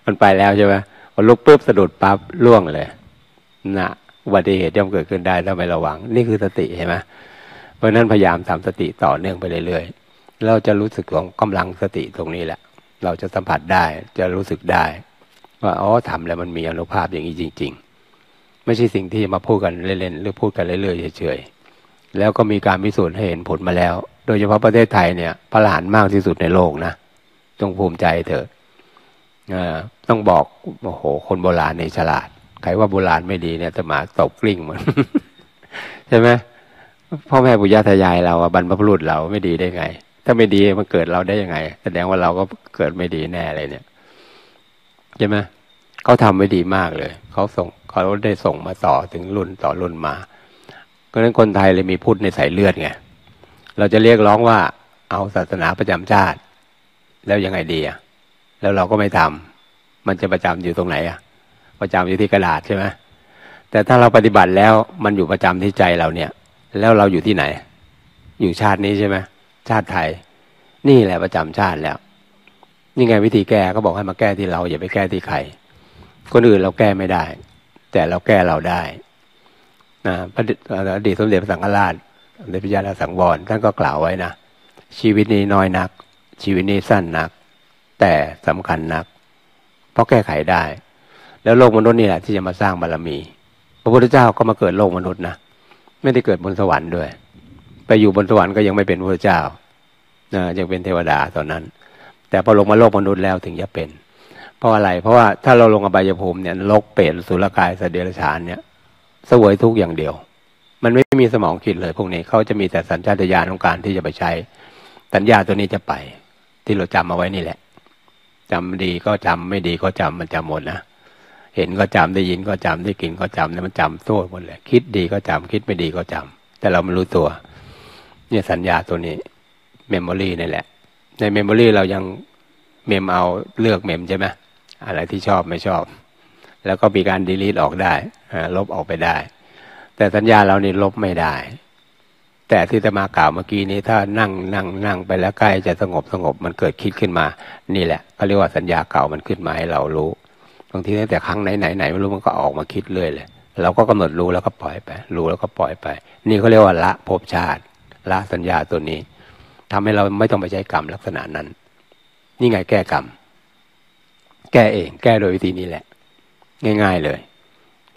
มันไปแล้วใช่ไหมพอลุกปุ๊บสะดุดปั๊บล่วงเลยนะอุบัติเหตุย่อมเกิดขึ้นได้ถ้าไม่ระวังนี่คือสติเห็นไหมเพราะนั้นพยายามทำสติต่อเนื่องไปเรื่อยๆเราจะรู้สึกของกำลังสติตรงนี้แหละเราจะสัมผัสได้จะรู้สึกได้ว่าอ๋อทำแล้วมันมีอานุภาพอย่างนี้จริงๆไม่ใช่สิ่งที่มาพูดกันเล่นๆหรือพูดกันเรื่อยๆเฉยๆแล้วก็มีการพิสูจน์ให้เห็นผลมาแล้วโดยเฉพาะประเทศไทยเนี่ยพระอรหันต์มากที่สุดในโลกนะจงภูมิใจเถอะต้องบอกโอ้โหคนโบราณในฉลาดใครว่าโบราณไม่ดีเนี่ยจะมาตบกลิ้งมัน ใช่ไหมพ่อแม่ปู่ย่าตายายเราบรรพบุรุษเราไม่ดีได้ไงถ้าไม่ดีมันเกิดเราได้ยังไงแสดงว่าเราก็เกิดไม่ดีแน่เลยเนี่ยใช่ไหมเขาทำไว้ดีมากเลยเขาได้ส่งมาต่อถึงรุ่นต่อรุ่นมาเพราะฉะนั้นคนไทยเลยมีพุทธในสายเลือดไงเราจะเรียกร้องว่าเอาศาสนาประจำชาติ แล้วยังไงดีอ่ะแล้วเราก็ไม่ทำมันจะประจำอยู่ตรงไหนอ่ะประจำอยู่ที่กระดาษใช่ไหมแต่ถ้าเราปฏิบัติแล้วมันอยู่ประจำที่ใจเราเนี่ยแล้วเราอยู่ที่ไหนอยู่ชาตินี้ใช่ไหมชาติไทยนี่แหละประจำชาติแล้วนี่ไงวิธีแก้ก็บอกให้มาแก้ที่เราอย่าไปแก้ที่ใครคนอื่นเราแก้ไม่ได้แต่เราแก้เราได้นะพระอดีตสมเด็จพระสังฆราชสมเด็จพระญาณสังวรท่านก็กล่าวไว้นะชีวิตนี้น้อยนักชีวิตนี้สั้นนักแต่สำคัญนักเพราะแก้ไขได้แล้วโลกมนุษย์นี่แหละที่จะมาสร้างบารมีพระพุทธเจ้าก็มาเกิดโลกมนุษย์นะไม่ได้เกิดบนสวรรค์ด้วยไปอยู่บนสวรรค์ก็ยังไม่เป็นพระพุทธเจ้านะยังเป็นเทวดาตอนนั้นแต่พอลงมาโลกมนุษย์แล้วถึงจะเป็นเพราะอะไรเพราะว่าถ้าเราลงอบายภูมิเนี่ยลกเปรตสุรกายสัตว์เดรัจฉานเนี่ยเสวยทุกข์อย่างเดียวมันไม่มีสมองคิดเลยพวกนี้เขาจะมีแต่สัญชาตญาณของการที่จะไปใช้สัญญาตัวนี้จะไปที่เราจำเอาไว้นี่แหละจำดีก็จำไม่ดีก็จำมันจำหมดนะเห็นก็จำได้ยินก็จำได้กลิ่นก็จำเนี่ยมันจำโซ่หมดเลยคิดดีก็จำคิดไม่ดีก็จำแต่เราไม่รู้ตัวเนี่ยสัญญาตัวนี้เมมโมรีนี่แหละในเมมโมรีเรายังเมมเอาเลือกเมมใช่ไหมอะไรที่ชอบไม่ชอบแล้วก็มีการดีลีทออกได้ลบออกไปได้แต่สัญญาเรานี่ลบไม่ได้แต่ที่จะมากล่าวเมื่อกี้นี้ถ้านั่งไปแล้วใกล้จะสงบมันเกิดคิดขึ้นมานี่แหละเขาเรียกว่าสัญญาเก่ามันขึ้นมาให้เรารู้บางทีตั้งแต่ครั้งไหนไม่รู้มันก็ออกมาคิดเรื่อยเลยเราก็กำหนดรู้แล้วก็ปล่อยไปรู้แล้วก็ปล่อยไปนี่เขาเรียกว่าละภพชาติละสัญญาตัวนี้ทำให้เราไม่ต้องไปใช้กรรมลักษณะนั้นนี่ไงแก้กรรมแก้เองแก้โดยวิธีนี้แหละง่ายๆเลย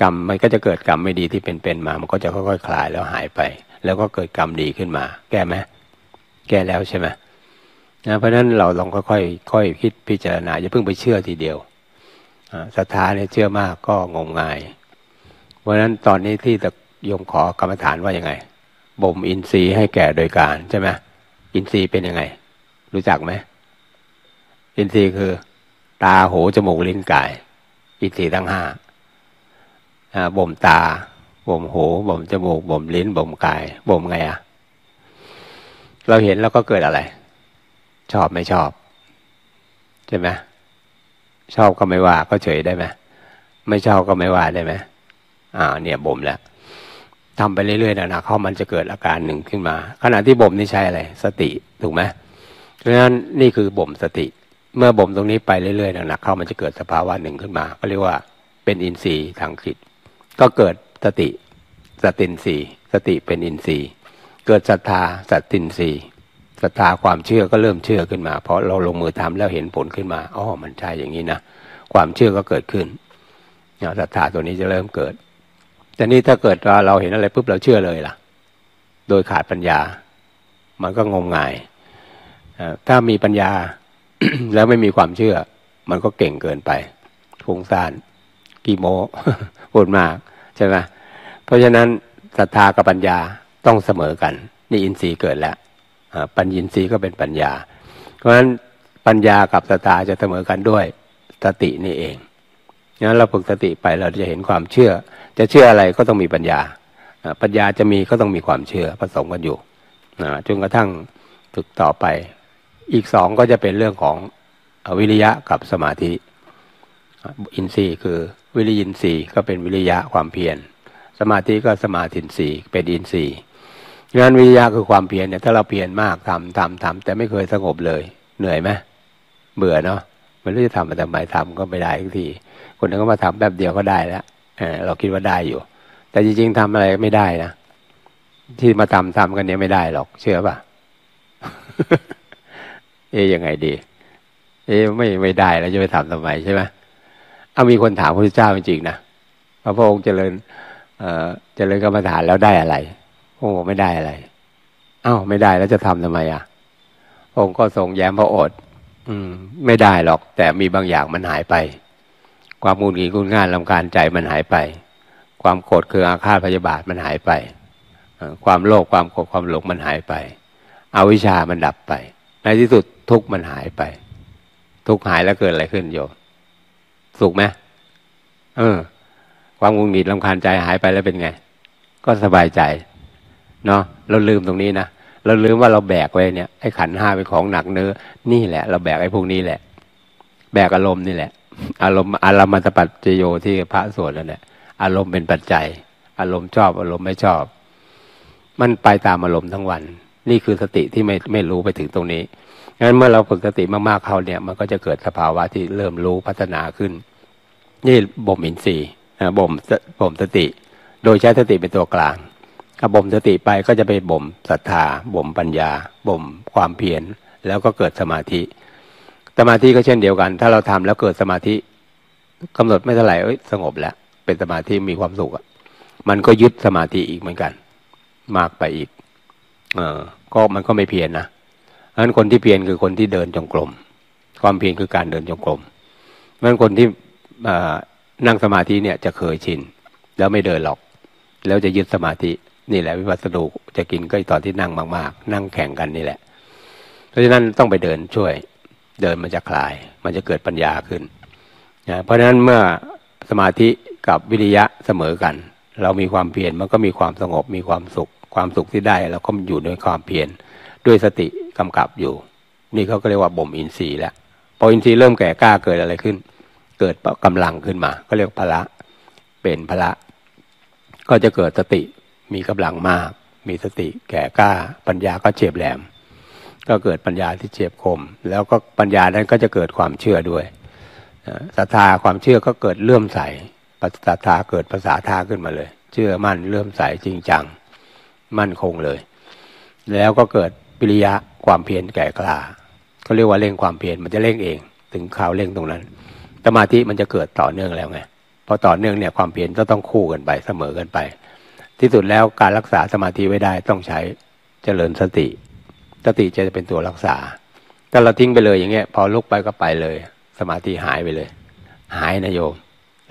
กรรมมันก็จะเกิดกรรมไม่ดีที่เป็นมามันก็จะค่อยๆคลายแล้วหายไปแล้วก็เกิดกรรมดีขึ้นมาแก้ไหมแก้แล้วใช่ไหมนะเพราะฉะนั้นเราลองค่อยคิดพิจารณาอย่าเพิ่งไปเชื่อทีเดียวศรัทธาเนี่ยเชื่อมากก็งมงายเพราะฉะนั้นตอนนี้ที่จะโยมขอกรรมฐานว่ายังไงบ่มอินทรีย์ให้แก่โดยการใช่ไหมอินทรีย์เป็นยังไงรู้จักไหมอินทรีย์คือตาหูจมูกลิ้นกายอินทรีย์ทั้งห้าบ่มตาบ่มหูบ่มจมูกบ่มลิ้นบ่มกายบ่มไงอะเราเห็นแล้วก็เกิดอะไรชอบไม่ชอบใช่ไหมชอบก็ไม่ว่าก็เฉยได้ไหมไม่ชอบก็ไม่ว่าได้ไหมเนี่ยบ่มแล้วทำไปเรื่อยๆนะเขามันจะเกิดอาการหนึ่งขึ้นมาขณะที่บ่มนี่ใช่อะไรสติถูกไหมเพราะฉะนั้นนี่คือบ่มสติเมื่อบ่มตรงนี้ไปเรื่อยๆนะเขามันจะเกิดสภาวะหนึ่งขึ้นมาก็เรียกว่าเป็นอินทรีย์ทางจิตก็เกิดสติสตินทรีย์สติเป็นอินทรีย์เกิดศรัทธาสตินทรีย์ศรัทธาความเชื่อก็เริ่มเชื่อขึ้นมาเพราะเราลงมือทำแล้วเห็นผลขึ้นมาอ๋อมันใช่อย่างนี้นะความเชื่อก็เกิดขึ้นศรัทธาตัวนี้จะเริ่มเกิดแต่นี่ถ้าเกิดเราเห็นอะไรปุ๊บเราเชื่อเลยล่ะโดยขาดปัญญามันก็งมงายถ้ามีปัญญา แล้วไม่มีความเชื่อมันก็เก่งเกินไปฟุ้งซ่านกี่โม ปวดมากใช่ไหมเพราะฉะนั้นศรัทธากับปัญญาต้องเสมอกันนี่อินทรีย์เกิดแล้วปัญญินทรีย์ก็เป็นปัญญาเพราะฉะนั้นปัญญากับศรัทธาจะเสมอกันด้วยสตินี่เองงั้นเราฝึกสติไปเราจะเห็นความเชื่อจะเชื่ออะไรก็ต้องมีปัญญาปัญญาจะมีก็ต้องมีความเชื่อผสมกันอยู่จนกระทั่งฝึกต่อไปอีกสองก็จะเป็นเรื่องของวิริยะกับสมาธิอินทรีย์คือวิริยินทรีย์ก็เป็นวิริยะความเพียรสมาธิก็สมาธินทรีย์เป็นอินทรีย์งานวิริยะคือความเพียรเนี่ยถ้าเราเพียรมากทำแต่ไม่เคยสงบเลยเหนื่อยไหมเบื่อเนาะไม่รู้จะทำมาทำไมทำก็ไม่ได้ทุกทีคนนึงก็มาทำแป๊บเดียวก็ได้แล้วเราคิดว่าได้อยู่แต่จริงๆทำอะไรไม่ได้นะที่มาทำกันเนี่ยไม่ได้หรอกเชื่อป่ะ ยังไงดีไม่ได้แล้วจะไปทำทำไมใช่ไหมเอามีคนถามพระพุทธเจ้าจริงๆนะพระองค์เจริญกรรมฐานแล้วได้อะไรพระองค์บอกไม่ได้อะไรอ้าวไม่ได้แล้วจะทำทำไมอ่ะพระองค์ก็ทรงแย้มพระโอษฐ์ไม่ได้หรอกแต่มีบางอย่างมันหายไปความหงุดหงิดงุนง่านรำคาญใจมันหายไปความโกรธเคืองอาฆาตพยาบาทมันหายไปความโลภความโกรธความหลงมันหายไปอวิชชามันดับไปในที่สุดทุกข์มันหายไปทุกข์หายแล้วเกิดอะไรขึ้นโยมสุขไหมความหงุดหงิดรำคาญใจหายไปแล้วเป็นไงก็สบายใจเนาะเราลืมตรงนี้นะ เราลืมว่าเราแบกไว้เนี่ยไอ้ขันห้าเป็นของหนักเนื้อนี่แหละเราแบกไอ้พวกนี้แหละแบกอารมณ์นี่แหละอารมณ์อารมัตปัจจโยที่พระสวดนั่นแหละอารมณ์เป็นปัจจัยอารมณ์ชอบอารมณ์ไม่ชอบมันไปตามอารมณ์ทั้งวันนี่คือสติที่ไม่รู้ไปถึงตรงนี้งั้นเมื่อเราฝึกสติมากๆเขาเนี่ยมันก็จะเกิดสภาวะที่เริ่มรู้พัฒนาขึ้นนี่บ่มอินทรีย์บ่มสติโดยใช้สติเป็นตัวกลางถ้าบ่มสติไปก็จะไปบ่มศรัทธาบ่มปัญญาบ่มความเพียรแล้วก็เกิดสมาธิสมาธิก็เช่นเดียวกันถ้าเราทำแล้วเกิดสมาธิกำหนดไม่เท่าไหร่สงบแล้วเป็นสมาธิมีความสุขมันก็ยึดสมาธิอีกเหมือนกันมากไปอีกก็มันก็ไม่เพียรนะเพราะฉะนั้นคนที่เพียรคือคนที่เดินจงกรมความเพียรคือการเดินจงกรมเพราะฉะนั้นคนที่นั่งสมาธิเนี่ยจะเคยชินแล้วไม่เดินหรอกแล้วจะยึดสมาธินี่แหละวิปัสสนาจะกินก็ตอนที่นั่งมากๆนั่งแข่งกันนี่แหละเพราะฉะนั้นต้องไปเดินช่วยเดินมันจะคลายมันจะเกิดปัญญาขึ้นนะเพราะฉะนั้นเมื่อสมาธิกับวิริยะเสมอกันเรามีความเพียรมันก็มีความสงบมีความสุขความสุขที่ได้เราก็อยู่ด้วยความเพียรด้วยสติกำกับอยู่นี่เขาก็เรียกว่าบ่มอินทรีย์แล้วพออินทรีย์เริ่มแก่กล้าเกิดอะไรขึ้นเกิดกำลังขึ้นมาก็เรียกพละเป็นพละก็จะเกิดสติมีกำลังมากมีสติแก่กล้าปัญญาก็เฉียบแหลมก็เกิดปัญญาที่เฉียบคมแล้วก็ปัญญานั้นก็จะเกิดความเชื่อด้วยศรัทธาความเชื่อก็เกิดเลื่อมใสศรัทธาเกิดภาษาธาขึ้นมาเลยเชื่อมั่นเลื่อมใสจริงจังมั่นคงเลยแล้วก็เกิดวิริยะความเพียรแก่กล้าเขาเรียกว่าเร่งความเพียรมันจะเร่งเองถึงคราวเร่งตรงนั้นสมาธิมันจะเกิดต่อเนื่องแล้วไงพอต่อเนื่องเนี่ยความเพียรก็ต้องคู่กันไปเสมอกันไปที่สุดแล้วการรักษาสมาธิไว้ได้ต้องใช้เจริญสติสติจะเป็นตัวรักษาถ้าเราทิ้งไปเลยอย่างเงี้ยพอลุกไปก็ไปเลยสมาธิหายไปเลยหายนะโยม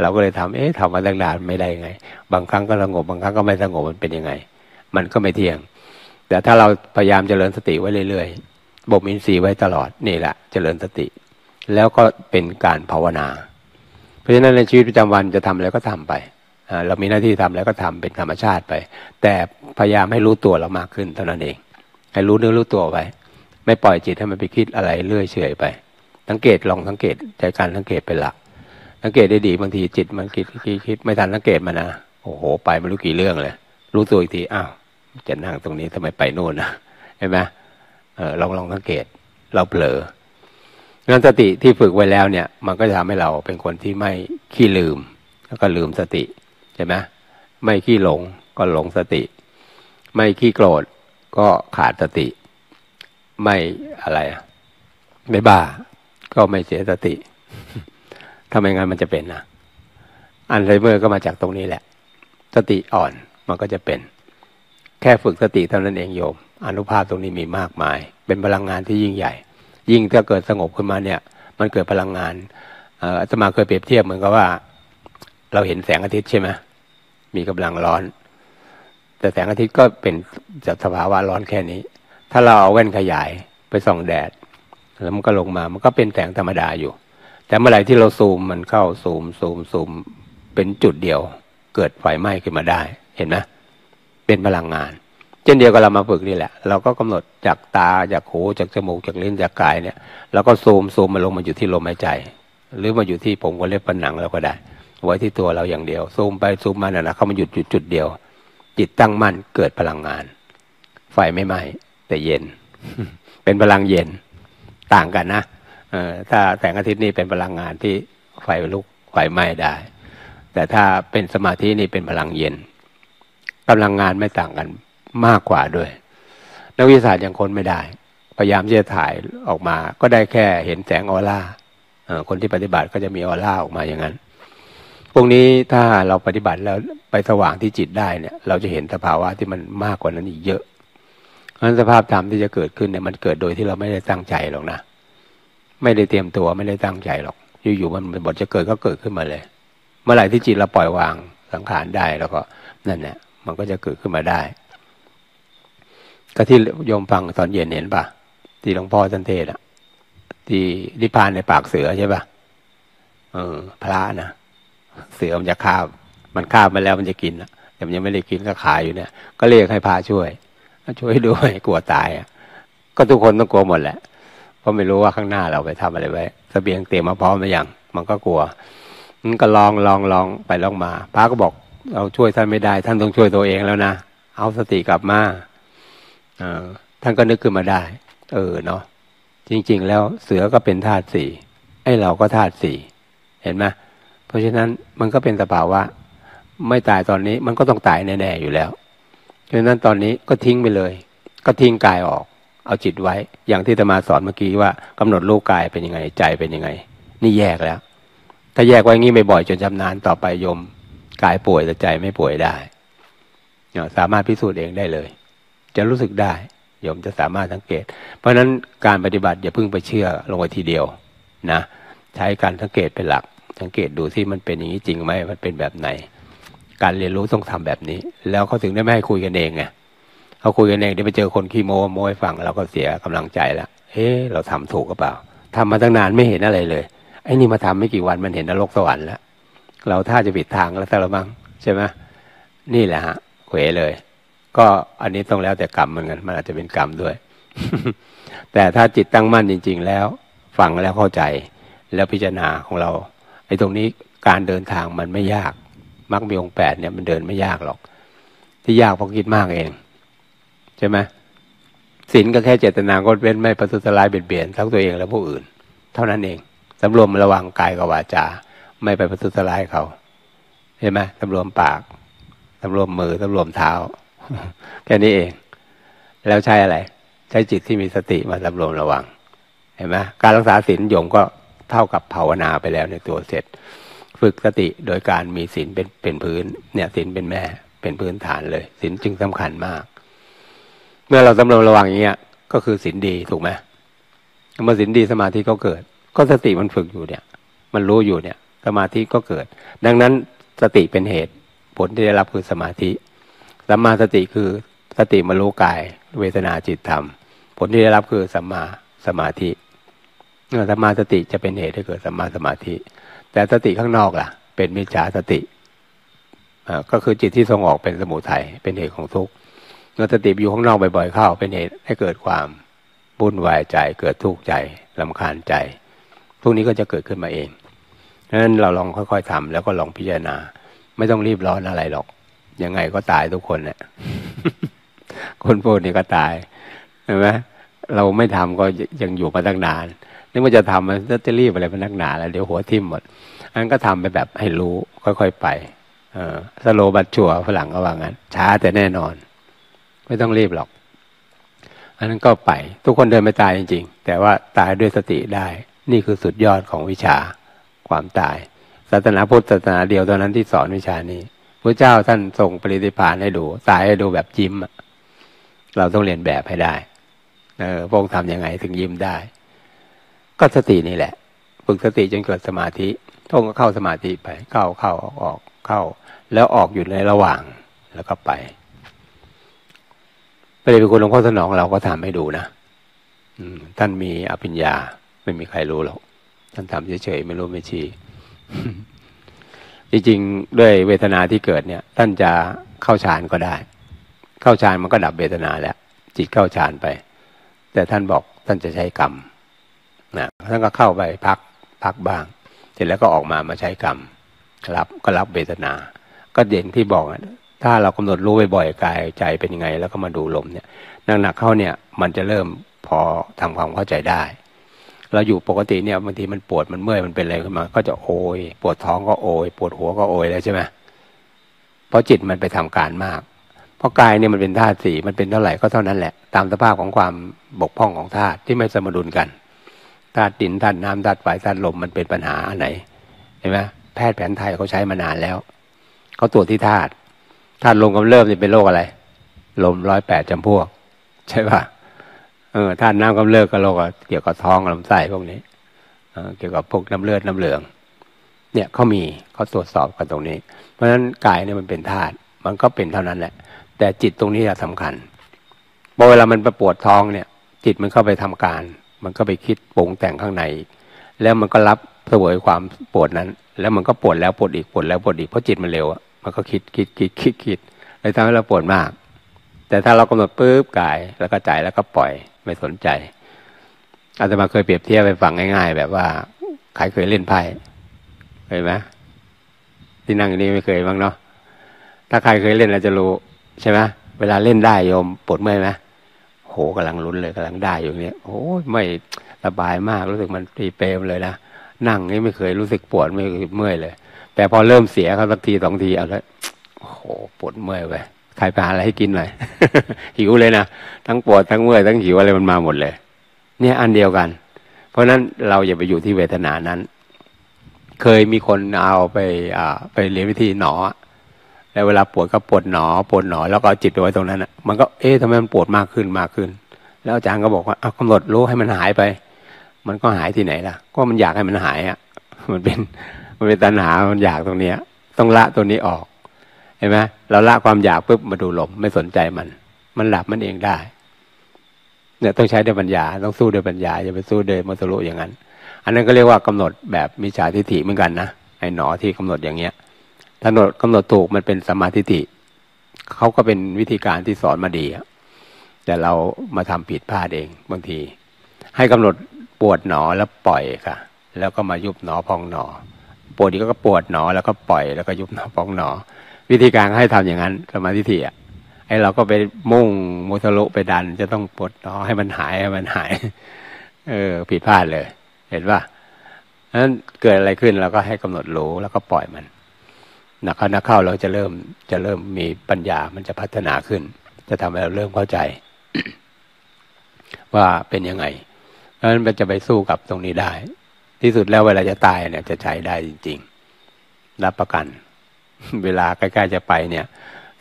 เราก็เลยทำทำมาตั้งนานไม่ได้ไงบางครั้งก็สงบบางครั้งก็ไม่สงบมันเป็นยังไงมันก็ไม่เที่ยงแต่ถ้าเราพยายามเจริญสติไว้เรื่อยๆบ่มอินทรีย์ไว้ตลอดนี่แหละเจริญสติแล้วก็เป็นการภาวนาเพราะฉะนั้นในชีวิตประจำวันจะทำอะไรก็ทำไปเรามีหน้าที่ทำอะไรก็ทำเป็นธรรมชาติไปแต่พยายามให้รู้ตัวเรามากขึ้นเท่านั้นเองให้รู้เนื้อรู้ตัวไปไม่ปล่อยจิตให้มันไปคิดอะไรเรื่อยเฉยไปสังเกตลองสังเกตใจการสังเกตเป็นหลักสังเกตได้ดีบางทีจิตมันคิดไม่ทันสังเกตมันนะโอ้โหไปไม่รู้กี่เรื่องเลยรู้ตัวอีกทีอ้าวจะนั่งตรงนี้ทำไมไปโน่นนะเห็นไหมลองสังเกตเราเผลองั้นสติที่ฝึกไว้แล้วเนี่ยมันก็จะทำให้เราเป็นคนที่ไม่ขี้ลืมแล้วก็ลืมสติใช่ไหมไม่ขี้หลงก็หลงสติไม่ขี้โกรธก็ขาดสติไม่อะไรไม่บ้าก็ไม่เสียสติทำยังไงมันจะเป็นนะอัลไซเมอร์ก็มาจากตรงนี้แหละสติอ่อนมันก็จะเป็นแค่ฝึกสติเท่านั้นเองโยมอานุภาพตรงนี้มีมากมายเป็นพลังงานที่ยิ่งใหญ่ยิ่งถ้าเกิดสงบขึ้นมาเนี่ยมันเกิดพลังงานอาตมาเคยเปรียบเทียบเหมือนกับว่าเราเห็นแสงอาทิตย์ใช่ไหมมีกำลังร้อนแต่แสงอาทิตย์ก็เป็นสภาวะร้อนแค่นี้ถ้าเราเอาแว่นขยายไปส่องแดดแล้วมันก็ลงมามันก็เป็นแสงธรรมดาอยู่แต่เมื่อไหร่ที่เราซูมมันเข้าซูมเป็นจุดเดียวเกิดไฟไหม้ขึ้นมาได้เห็นไหมเป็นพลังงานเช่นเดียวกับเรามาฝึกนี่แหละเราก็กำหนดจากตาจากหูจากจมูกจากลิ้นจากกายเนี่ยเราก็ซูมมาลงมาอยู่ที่ลมหายใจหรือมาอยู่ที่ผมก็เล็บผนังเราก็ได้ไว้ที่ตัวเราอย่างเดียวซูมไปซูมมาเนี่ยนะเขามาหยุดจุดเดียวจิตตั้งมั่นเกิดพลังงานไฟไม่ไหม้แต่เย็น เป็นพลังเย็นต่างกันนะถ้าแสงอาทิตย์นี่เป็นพลังงานที่ไฟลุกไฟไหม้ได้แต่ถ้าเป็นสมาธินี่เป็นพลังเย็นกำลังงานไม่ต่างกันมากกว่าด้วยนักวิทยาศาสตร์ยังค้นไม่ได้พยายามที่จะถ่ายออกมาก็ได้แค่เห็นแสงออร่าคนที่ปฏิบัติก็จะมีออร่าออกมาอย่างนั้นพวกนี้ถ้าเราปฏิบัติแล้วไปสว่างที่จิตได้เนี่ยเราจะเห็นสภาวะที่มันมากกว่านั้นอีกเยอะเพราะฉะนั้นสภาพธรรมที่จะเกิดขึ้นเนี่ยมันเกิดโดยที่เราไม่ได้ตั้งใจหรอกนะไม่ได้เตรียมตัวไม่ได้ตั้งใจหรอกอยู่ๆมันบทจะเกิดก็เกิดขึ้นมาเลยเมื่อไหร่ที่จิตเราปล่อยวางสังขารได้แล้วก็นั่นแหละมันก็จะเกิดขึ้นมาได้ก็ที่โยมฟังตอนเย็นเห็นป่ะที่หลวงพ่อท่านเทศอ่ะที่นิพพานในปากเสือใช่ป่ะพระนะเสือมันจะคาบมันคาบมาแล้วมันจะกินแต่มันยังไม่ได้กินก็ขายอยู่เนี่ยก็เรียกให้พระช่วย ช่วยด้วยกลัวตายก็ทุกคนต้องกลัวหมดแหละเพราะไม่รู้ว่าข้างหน้าเราไปทำอะไรไว้เสบียงเตรียมมาพร้อมหรือยังมันก็กลัวมันก็ลองไปลองมาพระก็บอกเราช่วยท่านไม่ได้ท่านต้องช่วยตัวเองแล้วนะเอาสติกลับมาท่านก็นึกขึ้นมาได้เนาะจริงๆแล้วเสือก็เป็นธาตุสี่ไอ้เราก็ธาตุสี่เห็นไหมเพราะฉะนั้นมันก็เป็นสภาวะไม่ตายตอนนี้มันก็ต้องตายแน่ๆอยู่แล้วเพราะฉะนั้นตอนนี้ก็ทิ้งไปเลยก็ทิ้งกายออกเอาจิตไว้อย่างที่อาตมาสอนเมื่อกี้ว่ากำหนดรูปกายเป็นยังไงใจเป็นยังไงนี่แยกแล้วถ้าแยกไว้งี้บ่อยๆจนชำนาญต่อไปโยมกายป่วยแต่ใจไม่ป่วยได้สามารถพิสูจน์เองได้เลยจะรู้สึกได้โยมจะสามารถสังเกตเพราะฉะนั้นการปฏิบัติอย่าเพิ่งไปเชื่อลงไปทีเดียวนะใช้การสังเกตเป็นหลักสังเกตดูที่มันเป็นอย่างนี้จริงไหมมันเป็นแบบไหนการเรียนรู้ต้องทำแบบนี้แล้วเขาถึงได้ไม่ให้คุยกันเองไงเขาคุยกันเองเดี๋ยวไปเจอคนขี้โม้โม้ให้ฟังเราก็เสียกำลังใจแล้วเราทำถูกหรือเปล่าทำมาตั้งนานไม่เห็นอะไรเลยไอ้นี่มาทำไม่กี่วันมันเห็นนรกสวรรค์แล้วเราถ้าจะผิดทางแล้วซะละมั้งใช่ไหมนี่แหละฮะเขวเลยก็อันนี้ต้องแล้วแต่กรรมเหมือนกันมันอาจจะเป็นกรรมด้วย แต่ถ้าจิตตั้งมั่นจริงๆแล้วฟังแล้วเข้าใจแล้วพิจารณาของเราไอ้ตรงนี้การเดินทางมันไม่ยากมรรคมีองค์ 8เนี่ยมันเดินไม่ยากหรอกที่ยากเพราะคิดมากเองใช่ไหมศีลก็แค่เจตนางดเว้นไม่ประทุษร้ายเบียดเบียนทั้งตัวเองและผู้อื่นเท่านั้นเองสำรวมระวังกายกับวาจาไม่ไปประทุษร้ายเขาใช่ไหมสำรวมปากสำรวมมือสำรวมเท้า แค่นี้เองแล้วใช้อะไรใช้จิตที่มีสติมาสำรวมระวังเห็นไหมการรักษาศีลโยมก็เท่ากับภาวนาไปแล้วในตัวเสร็จฝึกสติโดยการมีศีลเป็นพื้นเนี่ยศีลเป็นแม่เป็นพื้นฐานเลยศีลจึงสำคัญมากเมื่อเราสำรวมระวังอย่างเงี้ยก็คือศีลดีถูกไหมเมื่อศีลดีสมาธิก็เกิดก็สติมันฝึกอยู่เนี่ยมันรู้อยู่เนี่ยสมาธิก็เกิดดังนั้นสติเป็นเหตุผลที่ได้รับคือสมาธิสัมมาสติคือสติมารู้กายเวทนาจิตธรรมผลที่ได้รับคือสัมมาสมาธิสัมมาสติจะเป็นเหตุให้เกิดสัมมาสมาธิแต่สติข้างนอกล่ะเป็นมิจฉาสติก็คือจิตที่ส่งออกเป็นสมุทัยเป็นเหตุของทุกข์เมื่อสติอยู่ข้างนอกบ่อยๆเข้าเป็นเหตุให้เกิดความวุ่นวายใจเกิดทุกข์ใจรำคาญใจพวกนี้ก็จะเกิดขึ้นมาเองเพราะฉะนั้นเราลองค่อยๆทำแล้วก็ลองพิจารณาไม่ต้องรีบร้อนอะไรหรอกยังไงก็ตายทุกคนแหละ คนพวกนี้ก็ตายเห็นไหมเราไม่ทำก็ยังอยู่มาตั้งนานนี่มันจะทำมันจะรีบอะไรเป็นนักหนาแล้วเดี๋ยวหัวทิ่มหมดอันก็ทำไปแบบให้รู้ค่อยๆไปสโลบัตชัวฝรั่งก็ว่างั้นช้าแต่แน่นอนไม่ต้องรีบหรอกอันนั้นก็ไปทุกคนเดินไม่ตายจริงๆแต่ว่าตายด้วยสติได้นี่คือสุดยอดของวิชาความตายศาสนาพุทธศาสนาเดียวตอนนั้นที่สอนวิชานี้พระเจ้าท่านส่งปรินิพพานให้ดูตายให้ดูแบบยิ้มเราต้องเรียนแบบให้ได้พระองค์ทำยังไงถึงยิ้มได้ก็สตินี่แหละฝึกสติจนเกิดสมาธิท่องก็เข้าสมาธิไปเข้าออกเข้าแล้วออกอยู่ในระหว่างแล้วก็ไปพระเดชพระคุณหลวงพ่อสนองเราก็ทำให้ดูนะท่านมีอภิญญาไม่มีใครรู้หรอกท่านทำเฉยๆไม่รู้ไม่ชี้ จริงๆด้วยเวทนาที่เกิดเนี่ยท่านจะเข้าฌานก็ได้เข้าฌานมันก็ดับเวทนาแล้วจิตเข้าฌานไปแต่ท่านบอกท่านจะใช้กรรมนะท่านก็เข้าไปพักบ้างเสร็จแล้วก็ออกมาใช้กรรมก็รับเวทนาก็เด่นที่บอกถ้าเรากำหนดรู้บ่อยๆกายใจเป็นยังไงแล้วก็มาดูลมเนี่ยหนักๆเข้าเนี่ยมันจะเริ่มพอทำความเข้าใจได้เราอยู่ปกติเนี่ยบางทีมันปวดมันเมื่อยมันเป็นอะไรขึ้นมาก็จะโอยปวดท้องก็โอยปวดหัวก็โอยแล้วใช่ไหมเพราะจิตมันไปทำการมากเพราะกายเนี่ยมันเป็นธาตุสี่มันเป็นเท่าไหร่ก็เท่านั้นแหละตามสภาพของความบกพร่องของธาตุที่ไม่สมดุลกันธาตุดินธาตุน้ำธาตุไฟธาตุลมมันเป็นปัญหาอันไหนเห็นไหมแพทย์แผนไทยเขาใช้มานานแล้วเขาตรวจที่ธาตุลมกำเริบนี่เป็นโรคอะไรลม108จำพวกใช่ป่ะธาตุน้ำกำเริบก็โรคเกี่ยวกับท้องลำไส้พวกนี้เกี่ยวกับพวกน้ำเลือดน้ำเหลืองเนี่ยเขาตรวจสอบกันตรงนี้เพราะฉะนั้นกายเนี่ยมันเป็นธาตุมันก็เป็นเท่านั้นแหละแต่จิตตรงนี้สำคัญพอเวลามันปวดท้องเนี่ยจิตมันเข้าไปทำการมันก็ไปคิดปรุงแต่งข้างในแล้วมันก็รับเสวยความปวดนั้นแล้วมันก็ปวดแล้วปวดอีกปวดแล้วปวดอีกเพราะจิตมันเร็วมันก็คิดเลยทำให้เราปวดมาก แต่ถ้าเรากำหนดปุ๊บกายแล้วก็ใจแล้วก็ปล่อยไม่สนใจอาตมาเคยเปรียบเทียบไปฟังง่ายๆแบบว่าใครเคยเล่นไพ่เคยไหมที่นั่งอยู่นี่ไม่เคยบ้างเนาะถ้าใครเคยเล่นเราจะรู้ใช่ไหมเวลาเล่นได้โยมปวดเมื่อยไหมโหกำลังลุ้นเลยกำลังได้อยู่เนี้ยโอ้ยไม่สบายมากรู้สึกมันตีเปรมเลยนะนั่งนี่ไม่เคยรู้สึกปวดไม่เมื่อยเลยแต่พอเริ่มเสียเขาสักทีสองทีเอาแล้วโอ้โหปวดเมื่อยไปใครไปหาอะไรให้กินหน่อย หิวเลยนะทั้งปวดทั้งเมื่อยทั้งหิวอะไรมันมาหมดเลยเนี่ยอันเดียวกันเพราะฉะนั้นเราอย่าไปอยู่ที่เวทนานั้นเคยมีคนเอาไปเรียนวิธีหนอแล้วเวลาปวดก็ปวดหนอแล้วก็จิตไว้ตรงนั้นอ่ะมันก็เอ๊ะทำไมมันปวดมากขึ้นแล้วอาจารย์ก็บอกว่าเอากำหนดรู้ให้มันหายไปมันก็หายที่ไหนล่ะก็มันอยากให้มันหายอ่ะมันเป็นตัณหามันอยากตรงเนี้ยต้องละตัวนี้ออกเห็นไหมเราละความอยากปุ๊บมาดูลมไม่สนใจมันหลับมันเองได้เนี่ยต้องใช้ด้วยปัญญาต้องสู้ด้วยปัญญาอย่าไปสู้ด้วยมัสลุอย่างนั้นอันนั้นก็เรียกว่ากำหนดแบบมิจฉาทิฏฐิเหมือนกันนะไอ้หนอที่กำหนดอย่างเงี้ยถ้ากำหนดถูกมันเป็นสัมมาทิฏฐิเขาก็เป็นวิธีการที่สอนมาดีแต่เรามาทำผิดพลาดเองบางทีให้กำหนดปวดหนอแล้วปล่อยค่ะแล้วก็มายุบหนอพองหนอปวดอีกก็ปวดหนอแล้วก็ปล่อยแล้วก็ยุบหนอพองหนอวิธีการให้ทำอย่างนั้นสมาธิที่อ่ะไอเราก็ไปมุ่งมุทะลุไปดันจะต้องปวดหนอให้มันหายผิดพลาดเลยเห็นป่ะนั้นเกิดอะไรขึ้นเราก็ให้กำหนดรู้แล้วก็ปล่อยมันนักเข้าเราจะเริ่มมีปัญญามันจะพัฒนาขึ้นจะทำให้เราเริ่มเข้าใจ ว่าเป็นยังไงเพราะฉะนั้นมันจะไปสู้กับตรงนี้ได้ที่สุดแล้วเวลาจะตายเนี่ยจะใช้ได้จริงๆรับประกัน เวลาใกล้ๆจะไปเนี่ย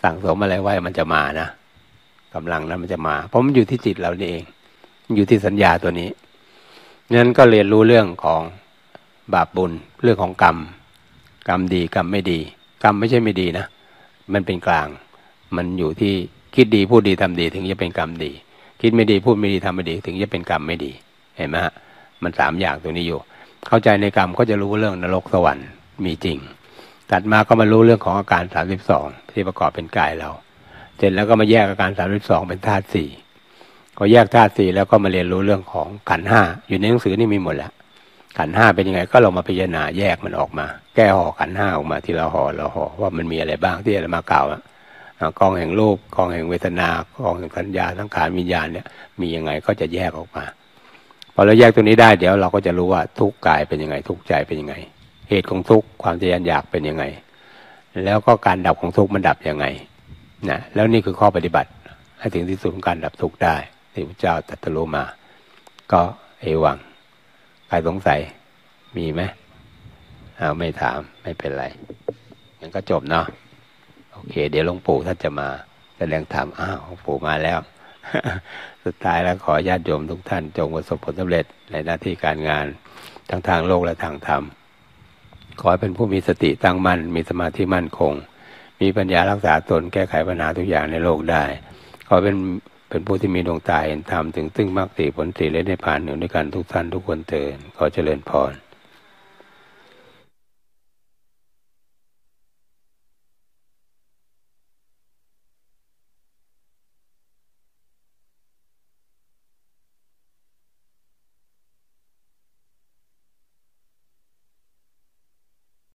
สั่งสมอะไรไว้มันจะมานะกำลังนั้นมันจะมาเพราะมันอยู่ที่จิตเราเองอยู่ที่สัญญาตัวนี้งั้นก็เรียนรู้เรื่องของบาปบุญเรื่องของกรรมดีกรรมไม่ดีกรรมไม่ใช่ไม่ดีนะมันเป็นกลางมันอยู่ที่คิดดีพูดดีทำดีถึงจะเป็นกรรมดีคิดไม่ดีพูดไม่ดีทำไม่ดีถึงจะเป็นกรรมไม่ดีเห็นไหมฮะมันสามอย่างตรงนี้อยู่เข้าใจในกรรมก็จะรู้เรื่องนรกสวรรค์มีจริงตัดมาก็มารู้เรื่องของอาการ32ที่ประกอบเป็นกายเราเสร็จแล้วก็มาแยกอาการ32เป็นธาตุ4ก็แยกธาตุ4แล้วก็มาเรียนรู้เรื่องของขันธ์5อยู่ในหนังสือนี่มีหมดแล้วขันธ์5เป็นยังไงก็เรามาพิจารณาแยกมันออกมาแก้ห่อขันธ์5ออกมาที่เราห่อว่ามันมีอะไรบ้างที่เรามากล่าวกองแห่งรูปกองแห่งเวทนากองแห่งสัญญาสังขารวิญญาณเนี่ยมียังไงก็จะแยกออกมาพอเราแยกตัวนี้ได้เดี๋ยวเราก็จะรู้ว่าทุกกายเป็นยังไงทุกใจเป็นยังไงเหตุของทุกความทยานอยากเป็นยังไงแล้วก็การดับของทุกมันดับยังไงนะแล้วนี่คือข้อปฏิบัติให้ถึงที่สุดของการดับทุกได้ที่พระเจ้าตรัสรู้มาก็เอวังใครสงสัยมีไหมไม่ถามไม่เป็นไรงั้นก็จบเนาะโอเคเดี๋ยวหลวงปู่ท่านจะมาแสดงธรรมอ้าวหลวงปู่มาแล้ว สุดท้ายแล้วขอญาติโยมทุกท่านจงประสบผลสำเร็จในหน้าที่การงานทั้งทางโลกและทางธรรมขอให้เป็นผู้มีสติตั้งมั่นมีสมาธิมั่นคงมีปัญญารักษาตนแก้ไขปัญหาทุกอย่างในโลกได้ขอเป็นผู้ที่มีดวงตาเห็นธรรมถึงซึ่งมรรคผลสีและนิพพานหนึ่งด้วยกันทุกท่านทุกคนเถิดขอเจริญพร